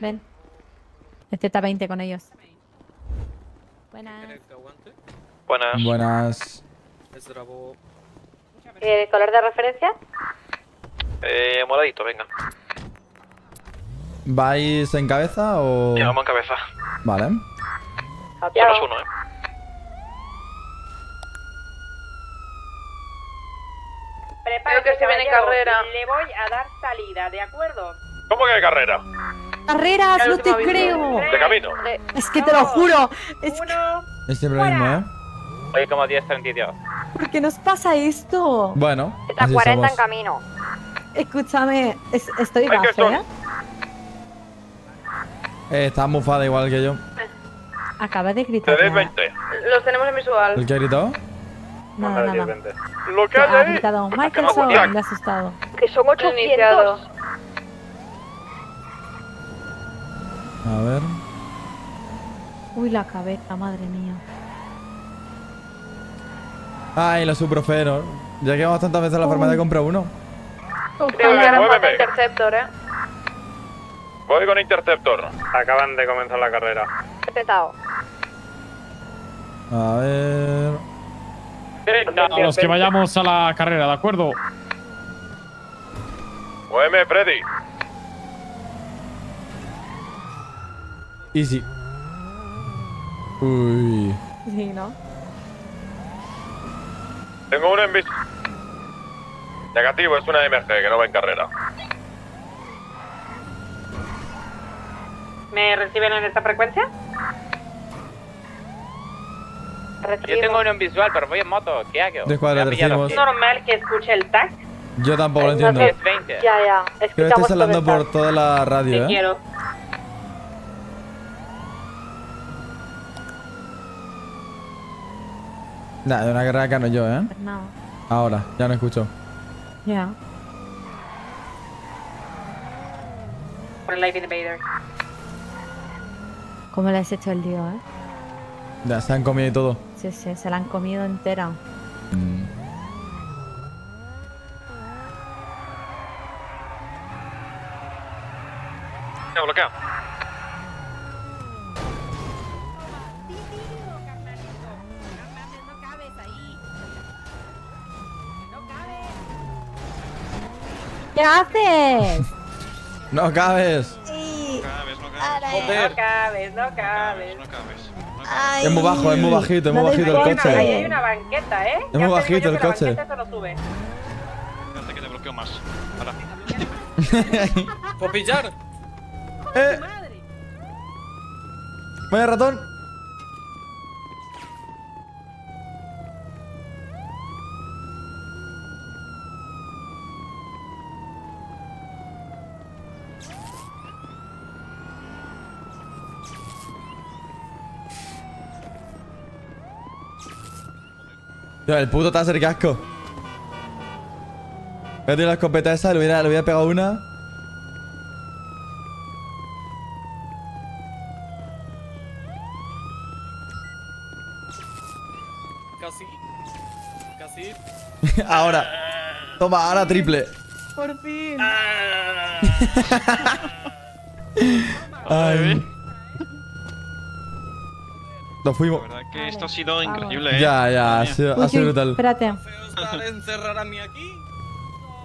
Ven. Este está veinte con ellos. Buenas. Buenas. Buenas. ¿El color de referencia? Eh, moradito, venga. ¿Vais en cabeza o...? Llegamos en cabeza. Vale. Uno es uno, eh. Preparo que se viene carrera. Le voy a dar salida, ¿de acuerdo? ¿Cómo que de carrera? ¡Carreras! ¡No te creo! ¡De camino! Es que te lo juro. Es que... es siempre lo mismo, ¿eh? Oye, como diez treinta y dos. ¿Por qué nos pasa esto? Bueno, está cuarenta en camino. Escúchame, es, estoy bajo, ¿eh? Eh, está mufada igual que yo. Acaba de gritar. veinte. Los tenemos en visual. ¿El que ha gritado? No, no, no, no. Lo que ha gritado Michael Soul, me ha asustado. Que son ochocientos. A ver. Uy, la cabeza, madre mía. Ay, los suprofenos. Ya que vamos tantas veces a la farmacia, compro uno. Uf, creo que ahora falta Interceptor, eh. Voy con Interceptor. Acaban de comenzar la carrera. He petado. A ver... a los que vayamos a la carrera, ¿de acuerdo? Muéveme, Freddy. Easy. Uy. Sí, ¿no? Tengo uno en vista. Negativo, es una M G que no va en carrera. ¿Me reciben en esta frecuencia? Recibimos. Yo tengo uno en visual, pero voy en moto. ¿Qué hago? ¿De cuál recibimos? ¿Es normal que escuche el tag? Yo tampoco lo entiendo. Ya, ya. Escuchamos. Creo que estás hablando por toda la radio, sí, ¿eh? Quiero. Nah, de una carrera acá no yo, ¿eh? No. Ahora, ya no escucho. Ya. Yeah. Por el Life Invader. ¿Cómo le has hecho el lío, eh? Ya, se han comido y todo. Sí, sí, se la han comido entera. Mm. Ya, bloqueado. ¿Qué haces? No cabes. Sí. No cabes, no cabes. No cabes, no cabes. No cabes, no cabes. No cabes. Es muy bajo, es muy bajito, es muy no bajito el coche. Ahí hay una banqueta, ¿eh? Es muy bajito el coche. La banqueta sube. Espérate que te bloqueo más. Ahora. ¿Puedo pillar? ¡Eh! ¡Vaya ratón! El puto taser, casco. Voy a tirar la escopeta esa, le hubiera, le hubiera pegado una. Casi. Casi. Ahora. Toma, ahora triple. Por fin. Ay. Nos fuimos. La verdad que esto ha sido increíble, ¿eh? Ya, ya, ha sido, ha sido brutal. Espérate.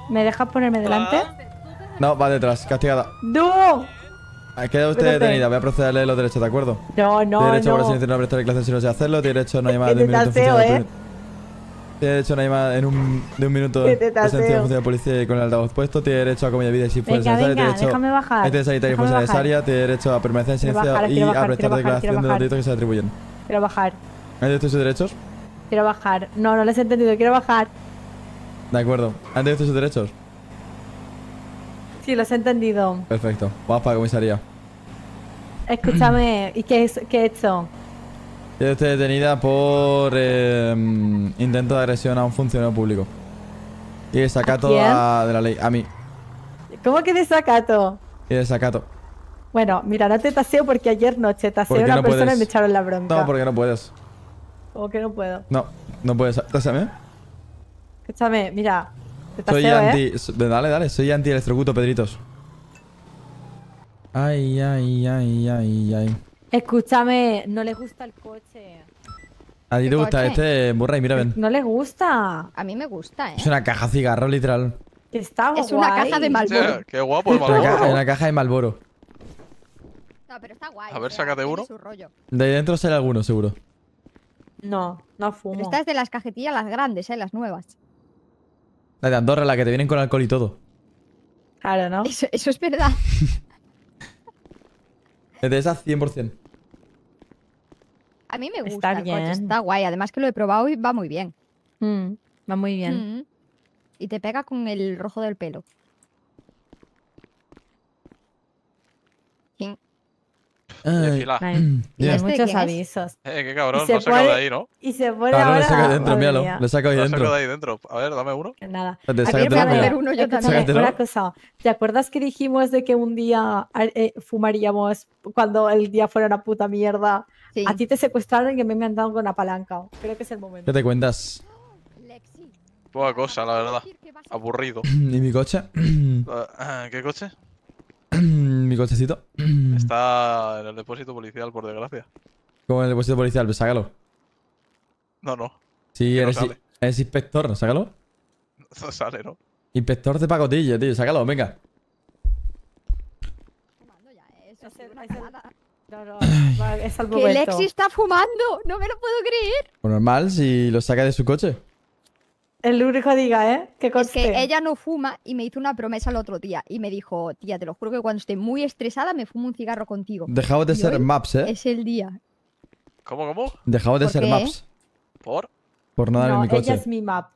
¿Me dejas ponerme delante? No, va detrás, castigada. ¡No! Queda usted detenida, voy a proceder a leer los derechos, ¿de acuerdo? No, no, no. Tiene derecho a presencia no prestar clases si no sé hacerlo. Tiene derecho a una llamada de un minuto. Tiene derecho a una llamada en un, de un minuto de presencia de función de policía y con el altavoz puesto. Tiene derecho a comida y vida si fuera necesario. Tiene derecho a este sanitario fuera necesaria. Tiene derecho a permanecer en silencio y a prestar declaración de los delitos que se atribuyen. Quiero bajar. ¿Han visto sus derechos? Quiero bajar. No, no les he entendido. Quiero bajar. De acuerdo. ¿Han visto sus derechos? Sí, los he entendido. Perfecto. Vamos para la comisaría. Escúchame. ¿Y qué, es, qué he hecho? Y está detenida por eh, intento de agresión a un funcionario público. Y desacato ¿A a, de la ley. A mí. ¿Cómo que desacato? Y desacato. Bueno, mira, no te taseo porque ayer noche taseé a una no persona puedes? y me echaron la bronca. No, porque no puedes. ¿Cómo que no puedo? No, no puedes. Táseame. Escúchame, mira. Te taseo, soy anti... ¿eh? Dale, dale. Soy anti-electrocuto, Pedritos. Ay, ay, ay, ay, ay. Escúchame, no les gusta el coche. ¿A ti te gusta coche? este Murray? Mira, ven. No les gusta. A mí me gusta, eh. Es una caja cigarro, literal. Que está guay. Es una caja de Marlboro. Sí, qué guapo el Marlboro. Una, ca una caja de Marlboro. No, pero está guay. A ver, sácate uno. De ahí dentro sale alguno, seguro. No, no fumo. Pero esta es de las cajetillas las grandes, eh, las nuevas. La de Andorra, la que te vienen con alcohol y todo. Claro, ¿no? Eso, eso es verdad. De esa cien por cien. A mí me gusta. Está bien. El coche, está guay. Además que lo he probado y va muy bien. Mm, va muy bien. Mm. Y te pega con el rojo del pelo. Sí. Ay, Ay. Y este muchos avisos. Eh, qué cabrón, lo ha sacado de ahí, ¿no? Y se pone claro, ahora... Lo saco de dentro, míralo. Lo saco de ahí dentro. de ahí dentro. A ver, dame uno. Nada. A mí me voy a ver uno yo también. Una cosa. ¿Te acuerdas que dijimos de que un día eh, fumaríamos cuando el día fuera una puta mierda? Sí. A ti te secuestraron y a mí me han dado con una palanca. Creo que es el momento. ¿Qué te cuentas? Poca cosa, la verdad. Aburrido. ¿Y mi coche? ¿Qué coche? Mi cochecito está en el depósito policial, por desgracia. ¿Cómo en el depósito policial? Pues sácalo. No, no. Sí, eres, no eres inspector, sácalo. No sale, ¿no? Inspector de pacotilla, tío, sácalo, venga. Fumando ya, eso se no, no, no, no, es al momento. ¡Que Lexi está fumando! ¡No me lo puedo creer! Pues normal, si lo saca de su coche. El único diga, ¿eh? Que conste. Es que ella no fuma y me hizo una promesa el otro día. Y me dijo, tía, te lo juro que cuando esté muy estresada me fumo un cigarro contigo. Dejaos de y ser maps, ¿eh? Es el día. ¿Cómo, cómo? Dejaos de ser qué? maps. ¿Por? Por nada no, en mi coche. No, ella es mi map.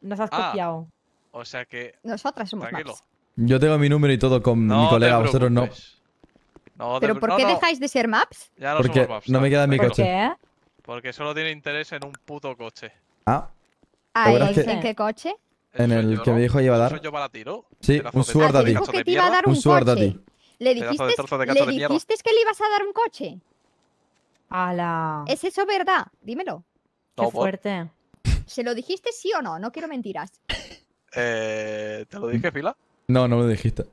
Nos has ah, copiado. O sea que... Nosotras somos Tranquilo. maps. Yo tengo mi número y todo con no mi colega, vosotros no. no ¿Pero por no, qué no. dejáis de ser maps? Ya no Porque somos maps, no me queda en mi ¿Por coche. ¿Por qué? Porque solo tiene interés en un puto coche. Ah. Ay, ¿en que... qué coche? En el yo, que ¿no? me dijo que iba a dar. ¿Soy yo para ti, no? Sí, pedazo un Sword Daddy. que te iba a dar un, un Sword Daddy. ¿Le dijiste, ¿le dijiste que le ibas a dar un coche? ¡Hala! ¿Es eso verdad? Dímelo. No, ¡Qué por... fuerte! ¿Se lo dijiste sí o no? No quiero mentiras. Eh, ¿Te lo dije, Fila? No, no me lo dijiste.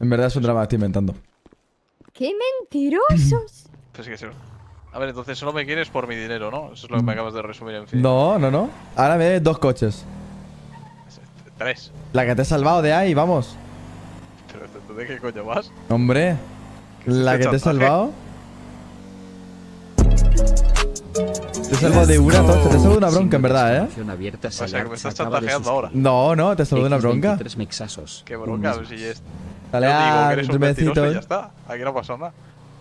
En verdad es un drama, estoy inventando. ¡Qué mentirosos! Pues que sí. A ver, entonces solo me quieres por mi dinero, ¿no? Eso es lo que me acabas de resumir en fin. No, no, no. Ahora me des dos coches. Tres. La que te he salvado de ahí, vamos. Pero ¿tú de qué coño vas? Hombre, la que te he salvado. Te he salvado de una, te he salvado de una bronca, en verdad, ¿eh? O sea, que me estás chantajeando ahora. No, no, te he salvado de una bronca. Qué bronca, si es... Dale, ah, un mentiroso y ya está. Aquí no pasó nada.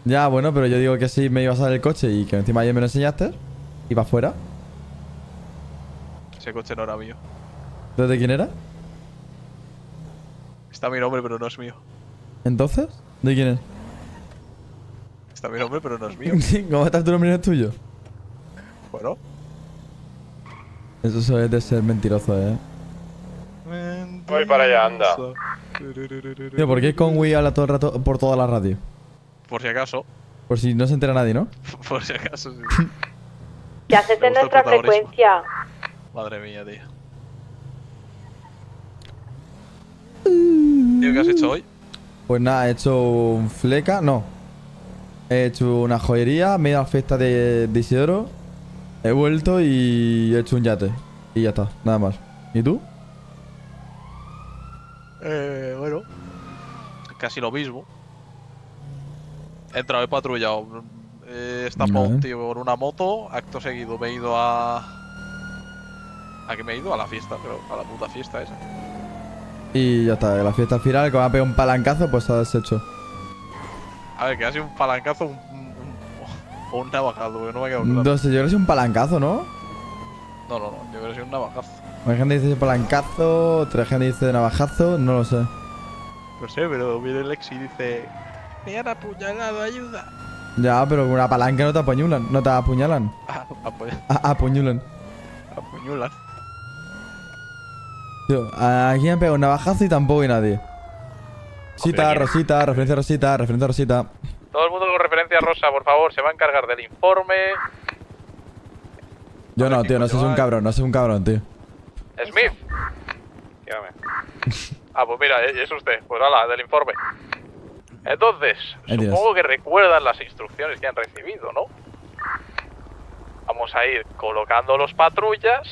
Ya, bueno, pero yo digo que sí me ibas a dar el coche y que encima ayer me lo enseñaste y para afuera. Ese coche no era mío. ¿Entonces de quién era? Está mi nombre, pero no es mío. ¿Entonces? ¿De quién es? Está mi nombre, pero no es mío. ¿Cómo está tu nombre y no es tuyo? Bueno. Eso es de ser mentiroso, eh. Mentiroso. Voy para allá, anda. Tío, ¿por qué Conway habla todo el rato por toda la radio? Por si acaso. Por si no se entera nadie, ¿no? Por si acaso, sí. ¿Qué haces en nuestra frecuencia? Madre mía, tío. ¿Tío, qué has hecho hoy? Pues nada, he hecho un fleca. No. He hecho una joyería, me he ido a la fiesta de, de Isidoro. He vuelto y he hecho un yate. Y ya está, nada más. ¿Y tú? Eh, bueno. Casi lo mismo. He entrado, he patrullado, he estampado un tío por una moto, acto seguido me he ido a... ¿A qué me he ido? A la fiesta, pero a la puta fiesta esa. Y ya está, la fiesta final, que me ha pegado un palancazo, pues has hecho. A ver, que ha sido un palancazo un, un, un, un navajazo, porque no me ha quedado claro. No sé, yo creo que es un palancazo, ¿no? No, no, no, yo creo que es un navajazo. Una gente dice palancazo, otra gente dice navajazo, no lo sé. No sé, pero viene Lexi y dice... Me han apuñalado, ayuda. Ya, pero con una palanca no te apuñulan. No te apuñalan. Ah, apu A apuñulan. Apuñulan. Tío, aquí me han pegado un navajazo y tampoco hay nadie. Rosita, Rosita, referencia Rosita, referencia Rosita. Todo el mundo con referencia Rosa, por favor, se va a encargar del informe. Yo no, tío, no seas un cabrón, no seas un cabrón, tío. Smith. Dígame. Ah, pues mira, es usted. Pues ala, del informe. Entonces, Ay, supongo Dios. que recuerdan las instrucciones que han recibido, ¿no? Vamos a ir colocando los patrullas,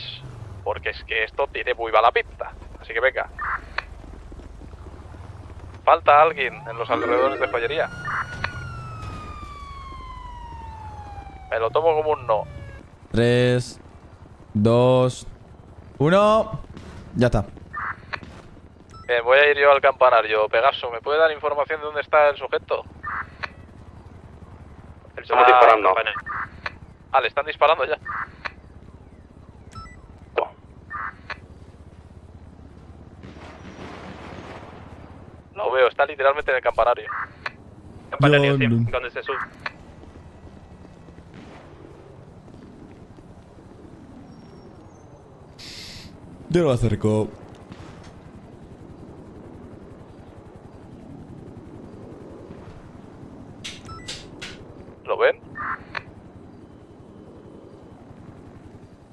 porque es que esto tiene muy mala pinta. Así que venga. Falta alguien en los alrededores de Fallería. Me lo tomo como un no. tres, dos, uno. Ya está. Eh, voy a ir yo al campanario. Pegaso, ¿me puede dar información de dónde está el sujeto? El Estamos disparando. Ah, le están disparando ya. Lo veo, está literalmente en el campanario. Campanario, sí, donde se sube. Yo lo acerco. ¿Lo ven?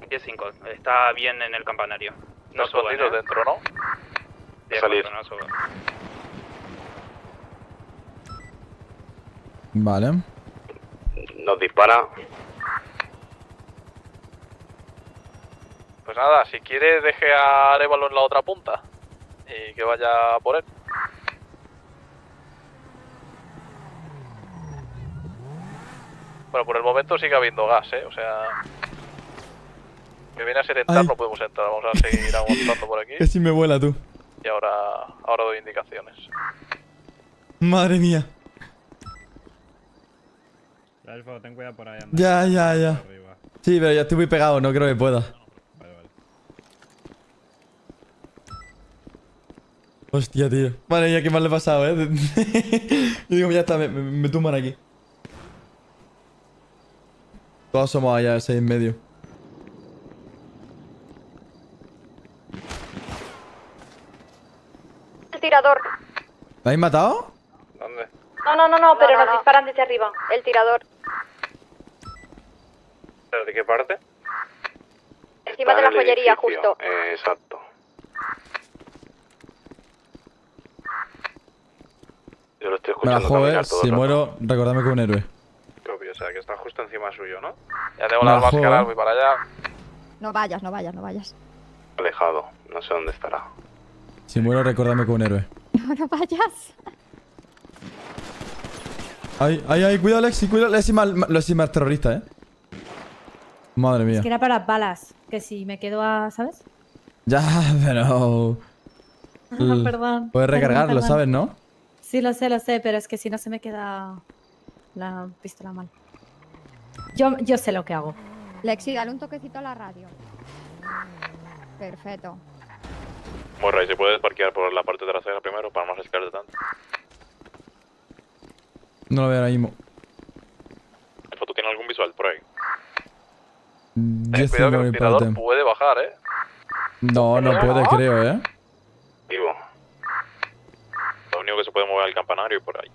diez cinco, está bien en el campanario. No está escondido dentro, ¿no? De salir. No sube. Vale. Nos dispara. Pues nada, si quiere deje a Arevalo en la otra punta y que vaya por él. Bueno, por el momento sigue habiendo gas, eh, o sea... Que viene a ser entrar, Ay. no podemos entrar, vamos a seguir aguantando por aquí. Que si me vuela tú. Y ahora, ahora doy indicaciones. Madre mía. Alfa, ten cuidado por ahí, anda. Ya, ya, ya. Sí, pero ya estoy muy pegado, no creo que pueda. Vale, vale. Hostia, tío. Vale, ya que mal le he pasado, eh. Yo digo, ya está, me, me, me tumban aquí. Todos somos allá, seis en medio. El tirador. ¿La habéis matado? ¿Dónde? No, no, no, no, pero no, no, nos disparan no. desde arriba. El tirador. ¿Pero de qué parte? Encima de la joyería, edificio. justo. Eh, exacto. Yo lo estoy escuchando. Me la joder, todo si muero, recordadme como un héroe. Copio, o sea, que está justo encima suyo, ¿no? Ya tengo las máscaras, voy para allá. No vayas, no vayas, no vayas. Alejado, no sé dónde estará. Si muero, recordadme como un héroe. No, no vayas. Ay, ay, ay, cuidado, Lexi, cuidado, Lexi mal, Lexi mal terrorista, eh. Madre mía. Es que era para las balas, que si me quedo a, ¿sabes? Ya, pero... Ah, perdón. Puedes recargarlo, perdón, perdón. ¿sabes, no? Sí, lo sé, lo sé, pero es que si no se me queda la pistola mal. Yo, yo sé lo que hago. Lexi, dale un toquecito a la radio. Perfecto. Murray, ¿se puede parquear por la parte trasera primero para no arriesgarte tanto? No lo veo ahora mismo. ¿Tú tienes algún visual por ahí? Ten cuidado que el tirador puede bajar, ¿eh? No, no puede, creo, ¿eh? Vivo. Lo único que se puede mover es el campanario y por ahí.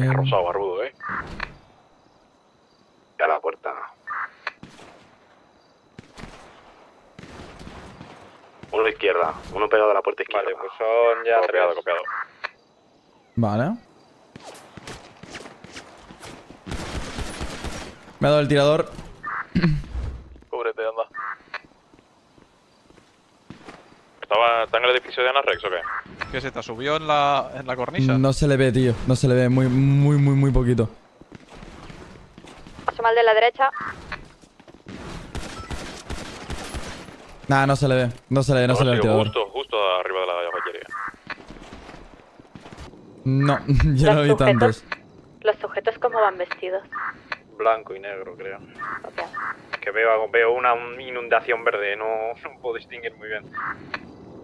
Es rosado, barbudo, eh. Ya la puerta. Uno a la izquierda, uno pegado a la puerta izquierda. Vale, pues son ya tres. Copiado, copiado. Vale. Me ha dado el tirador. Cúbrete, anda. ¿Estaba, ¿Está en el edificio de Ana Rex o qué? ¿Qué es esta? ¿Subió en la, en la cornisa? No se le ve, tío. No se le ve. Muy, muy, muy, muy poquito. Paso mal de la derecha. Nah, no se le ve. No se le ve, no, no se le ve. Justo, justo arriba de la joyería. No, ya no vi tantos. Los sujetos con ¿Cómo van vestidos? Blanco y negro, creo. Okay. Que veo, veo una inundación verde, no, no puedo distinguir muy bien.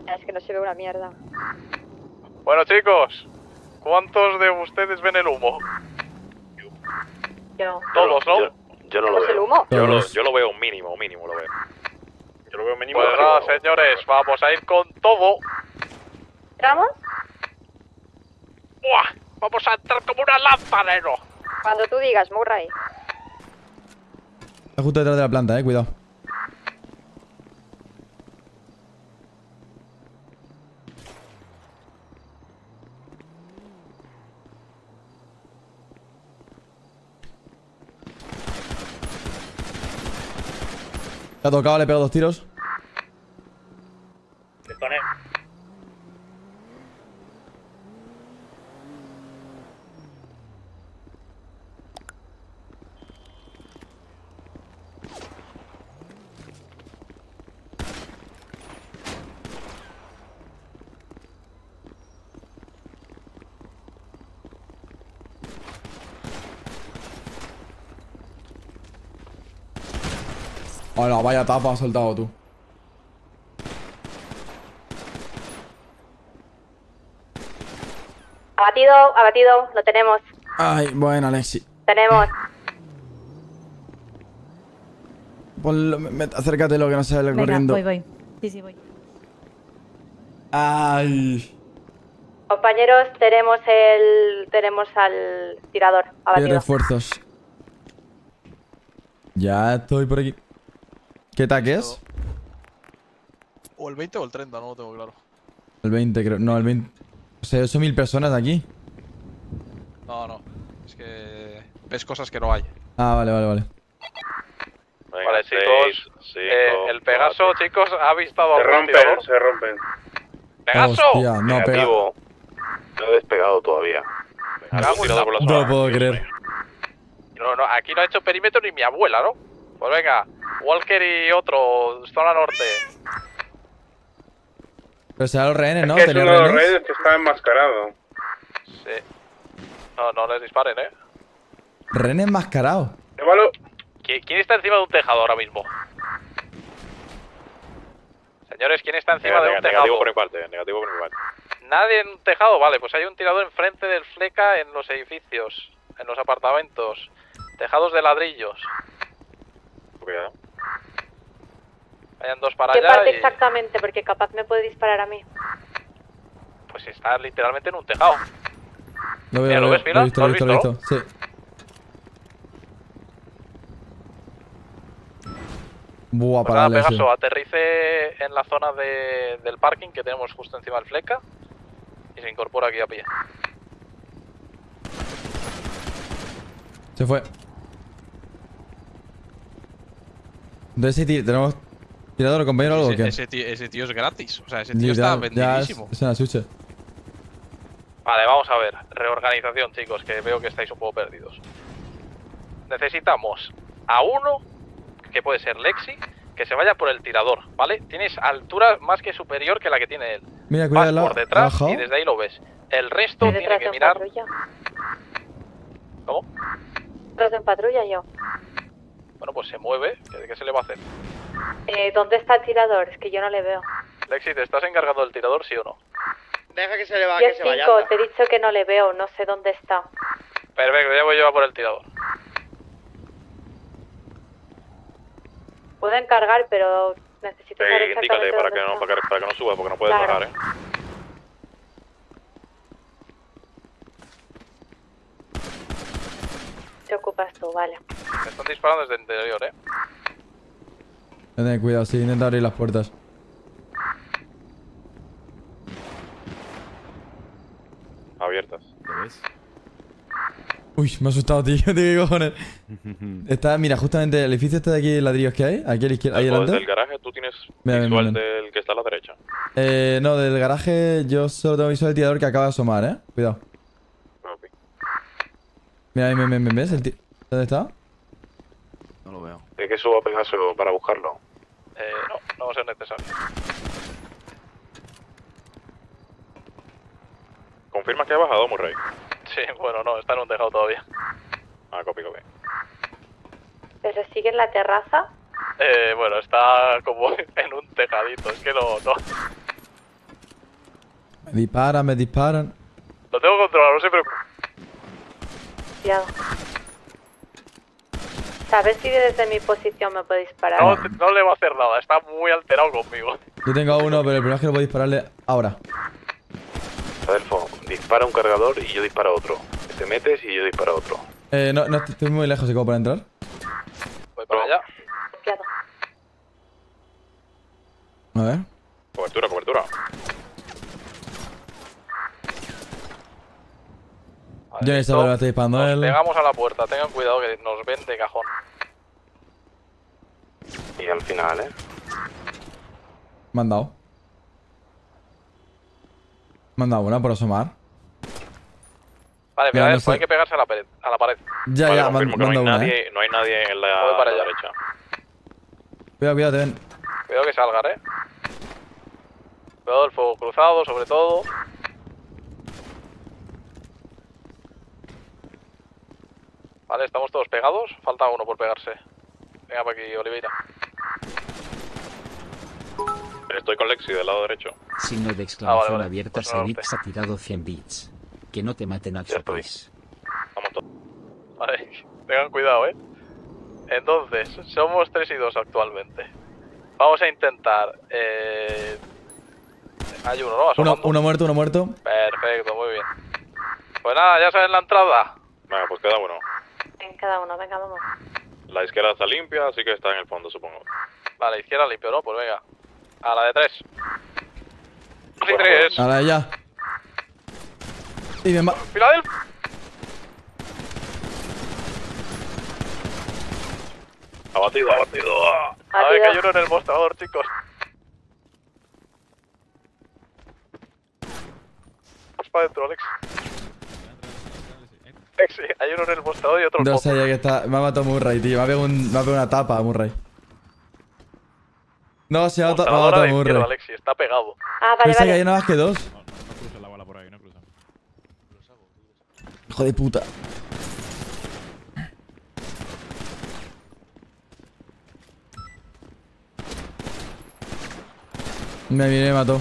Es que no se ve una mierda. Bueno, chicos, ¿cuántos de ustedes ven el humo? Yo. Todos, ¿no? Yo, yo no lo veo. ¿El humo? Yo lo, yo lo veo mínimo, mínimo lo veo. Yo lo veo mínimo. Pues nada, no, señores, vamos a ir con todo. ¿Entramos? ¡Buah! Vamos a entrar como una lámpara, ¿no? Cuando tú digas, Murray. Está justo detrás de la planta, eh, cuidado. Le ha tocado, le he pegado dos tiros. Detoné. Hola, vaya tapa has soltado tú. Abatido, abatido, lo tenemos. Ay, bueno, Alexi. Tenemos. Ponlo, me, acércate lo que no sale corriendo. Voy, voy. Sí, sí, voy. Ay. Compañeros, tenemos el, tenemos al tirador abatido. Hay refuerzos. Ya estoy por aquí. ¿Qué ataque es? O el veinte o el treinta, no lo tengo claro. El veinte creo, no, el veinte. O sea, son mil personas aquí. No, no, es que ves cosas que no hay. Ah, vale, vale, vale. Venga, vale, seis, chicos, cinco, eh, el Pegaso, cuatro. Chicos, ha avistado. Se rompen, tirador. Se rompen. ¡Pegaso! Hostia, no, negativo. No he despegado todavía. Por no lo puedo creer. No, no, aquí no ha hecho perímetro ni mi abuela, ¿no? Pues venga. Walker y otro, zona norte. Pero será los rehenes, ¿no? Es que es uno de los rehenes que está enmascarado. Sí. No, no les disparen, ¿eh? Rehén enmascarado. ¿Quién está encima de un tejado ahora mismo? Señores, ¿quién está encima de un tejado? Negativo por mi parte, negativo por mi parte. Nadie en un tejado, vale, pues hay un tirador enfrente del Fleca en los edificios, en los apartamentos. Tejados de ladrillos. Cuidado. Vayan dos para allá. ¿Qué parte y... exactamente? Porque capaz me puede disparar a mí. Pues está literalmente en un tejado. Lo veo, Mira, ¿lo, lo ves, Mila? Lo, lo, lo, lo, lo, lo, lo, sí. Buah, pues para nada, Pegaso, sí. Aterrice en la zona de, del parking que tenemos justo encima del Fleca y se incorpora aquí a pie. Se fue. De ese tío, ¿tenemos tirador compañero o algo o qué? Ese tío, ese tío es gratis, o sea, ese tío ya, está vendidísimo. Es, es una suche. Vale, vamos a ver. Reorganización, chicos, que veo que estáis un poco perdidos. Necesitamos a uno, que puede ser Lexi, que se vaya por el tirador, ¿vale? Tienes altura más que superior que la que tiene él. Mira, cuidado. Vas la... por detrás ¿Trabajado? Y desde ahí lo ves. El resto tiene que mirar... Patrulla. ¿Cómo? Detrás de patrulla yo. Bueno, pues se mueve. ¿Qué se le va a hacer? Eh, ¿Dónde está el tirador? Es que yo no le veo. Lexi, ¿te estás encargando del tirador, sí o no? Deja que se le va, que se vaya. Te he dicho que no le veo, no sé dónde está. Perfecto, ya voy yo a por el tirador. Puedo encargar, pero necesito saber sí, indícale para que, no, para, que, para que no suba, porque no puede cargar, claro. ¿eh? Te ocupas tú, vale. Me están disparando desde el interior, eh. Ten cuidado, sí, intenta abrir las puertas. Abiertas. ¿Lo ves? Uy, me ha asustado, tío. Tío, qué cojones. Está, mira, justamente el edificio este de aquí, ladrillos que hay. Aquí a la izquierda, ahí delante. Desde el garaje tú tienes mira, visual mira, mira. del que está a la derecha. Eh, no, del garaje yo solo tengo visual del tirador que acaba de asomar, eh. Cuidado. Mira, me, me, me, ¿ves? El tío. ¿Dónde está? No lo veo. ¿De que suba Pegaso para buscarlo? Eh, no, no va a ser necesario. ¿Confirmas que ha bajado, Murray? Sí, bueno, no, está en un tejado todavía. Ah, copy, copy. ¿Pero sigue en la terraza? Eh, bueno, está como en un tejadito, es que no... no. Me disparan, me disparan. Lo tengo controlado, no se preocupe. Cuidado. ¿Sabes si desde mi posición me puede disparar? No, no le va a hacer nada, está muy alterado conmigo. Yo tengo a uno, pero el problema es que no puedo dispararle ahora. Adolfo, dispara un cargador y yo disparo otro. Te metes y yo disparo otro. Eh, no, no, estoy muy lejos, ¿y cómo para entrar? Voy para allá. Claro. A ver. Cobertura, cobertura. Yo ni sabía lo que estoy disparando a él. Pegamos a la puerta, tengan cuidado que nos ven de cajón. Y al final, eh. Me han dado. Me han dado una por asomar. Vale, mira, no sé. Hay que pegarse a la pared. A la pared. Ya, vale, ya, man, no, hay nadie, eh. no hay nadie en la, voy para la derecha. Cuidado, cuidado, te ven. Cuidado que salga, eh. Cuidado el fuego cruzado, sobre todo. Vale, estamos todos pegados. Falta uno por pegarse. Venga para aquí, Oliveira. Estoy con Lexi, del lado derecho. Signo de exclamación ah, vale, vale. abierta, Sevix ha tirado cien bits. Que no te maten a X tres. Vamos todos. Vale, tengan cuidado, eh. Entonces, somos tres y dos actualmente. Vamos a intentar... Eh... Hay uno, ¿no? Uno, uno muerto, uno muerto. Perfecto, muy bien. Pues nada, ya sabes la entrada. Venga, pues queda uno. Cada uno, venga, vamos. La izquierda está limpia, así que está en el fondo, supongo. Vale, izquierda limpio, ¿no? Pues venga. A la de tres. Bueno, tres. A la de ya. Y bien va. Filadelfo. Abatido, abatido. A ver, cayó uno en el mostrador, chicos. Vamos para adentro, Alex. Sí, hay uno en el mostrador y otro en el mostrador. No sé, ya que está. Me ha matado Murray, tío. Me ha pegado, un, me ha pegado una tapa a Murray. No, se ha matado, me ha matado Murray. Alexi, está pegado. Ah, vale, vale. Que hay nada más que dos. No, no, no cruzan la bala por ahí, no cruzan. Hijo de puta. Me miré, me mató.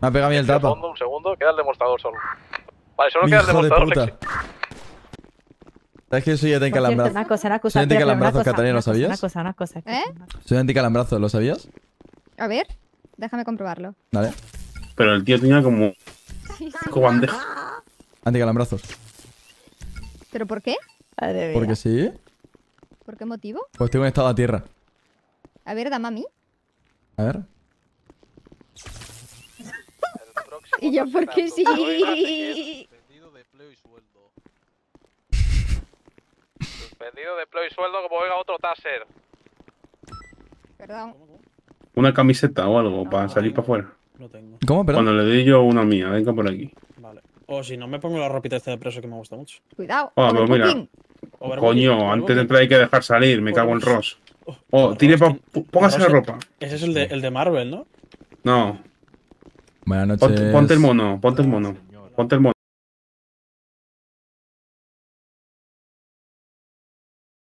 Me ha pegado a mí el tapa. Un segundo, un segundo. Queda el demostrador solo. Vale, solo queda el demostrador, Alexi. ¿Sabes que yo soy anticalambrazo? Una cosa, una cosa. Soy anticalambrazo, Catalina, ¿lo sabías? Una cosa, una cosa. ¿Eh? Soy anticalambrazo, ¿lo sabías? A ver, déjame comprobarlo. Vale. Pero el tío tenía como... Sí, sí. Como bandeja. Anticalambrazos. ¿Pero por qué? Madre Porque mía. sí. ¿Por qué motivo? Pues tengo un estado a tierra. A ver, dame a mí. A ver. ¿Y yo por qué sí? Vendido de empleo y sueldo, como venga otro taser. Perdón. Una camiseta o algo, no, para salir no, para afuera. No tengo. ¿Cómo, perdón? Cuando le doy yo una mía, venga por aquí. Vale. O si no, me pongo la ropita esta de preso que me gusta mucho. Cuidado. Oh, pero mira. Coño, antes de entrar hay que dejar salir, me cago en Ross. Oh, tire para... Póngase la ropa. Ese es el de, el de Marvel, ¿no? No. Buenas noches. Ponte el mono, ponte el mono. Ponte el mono.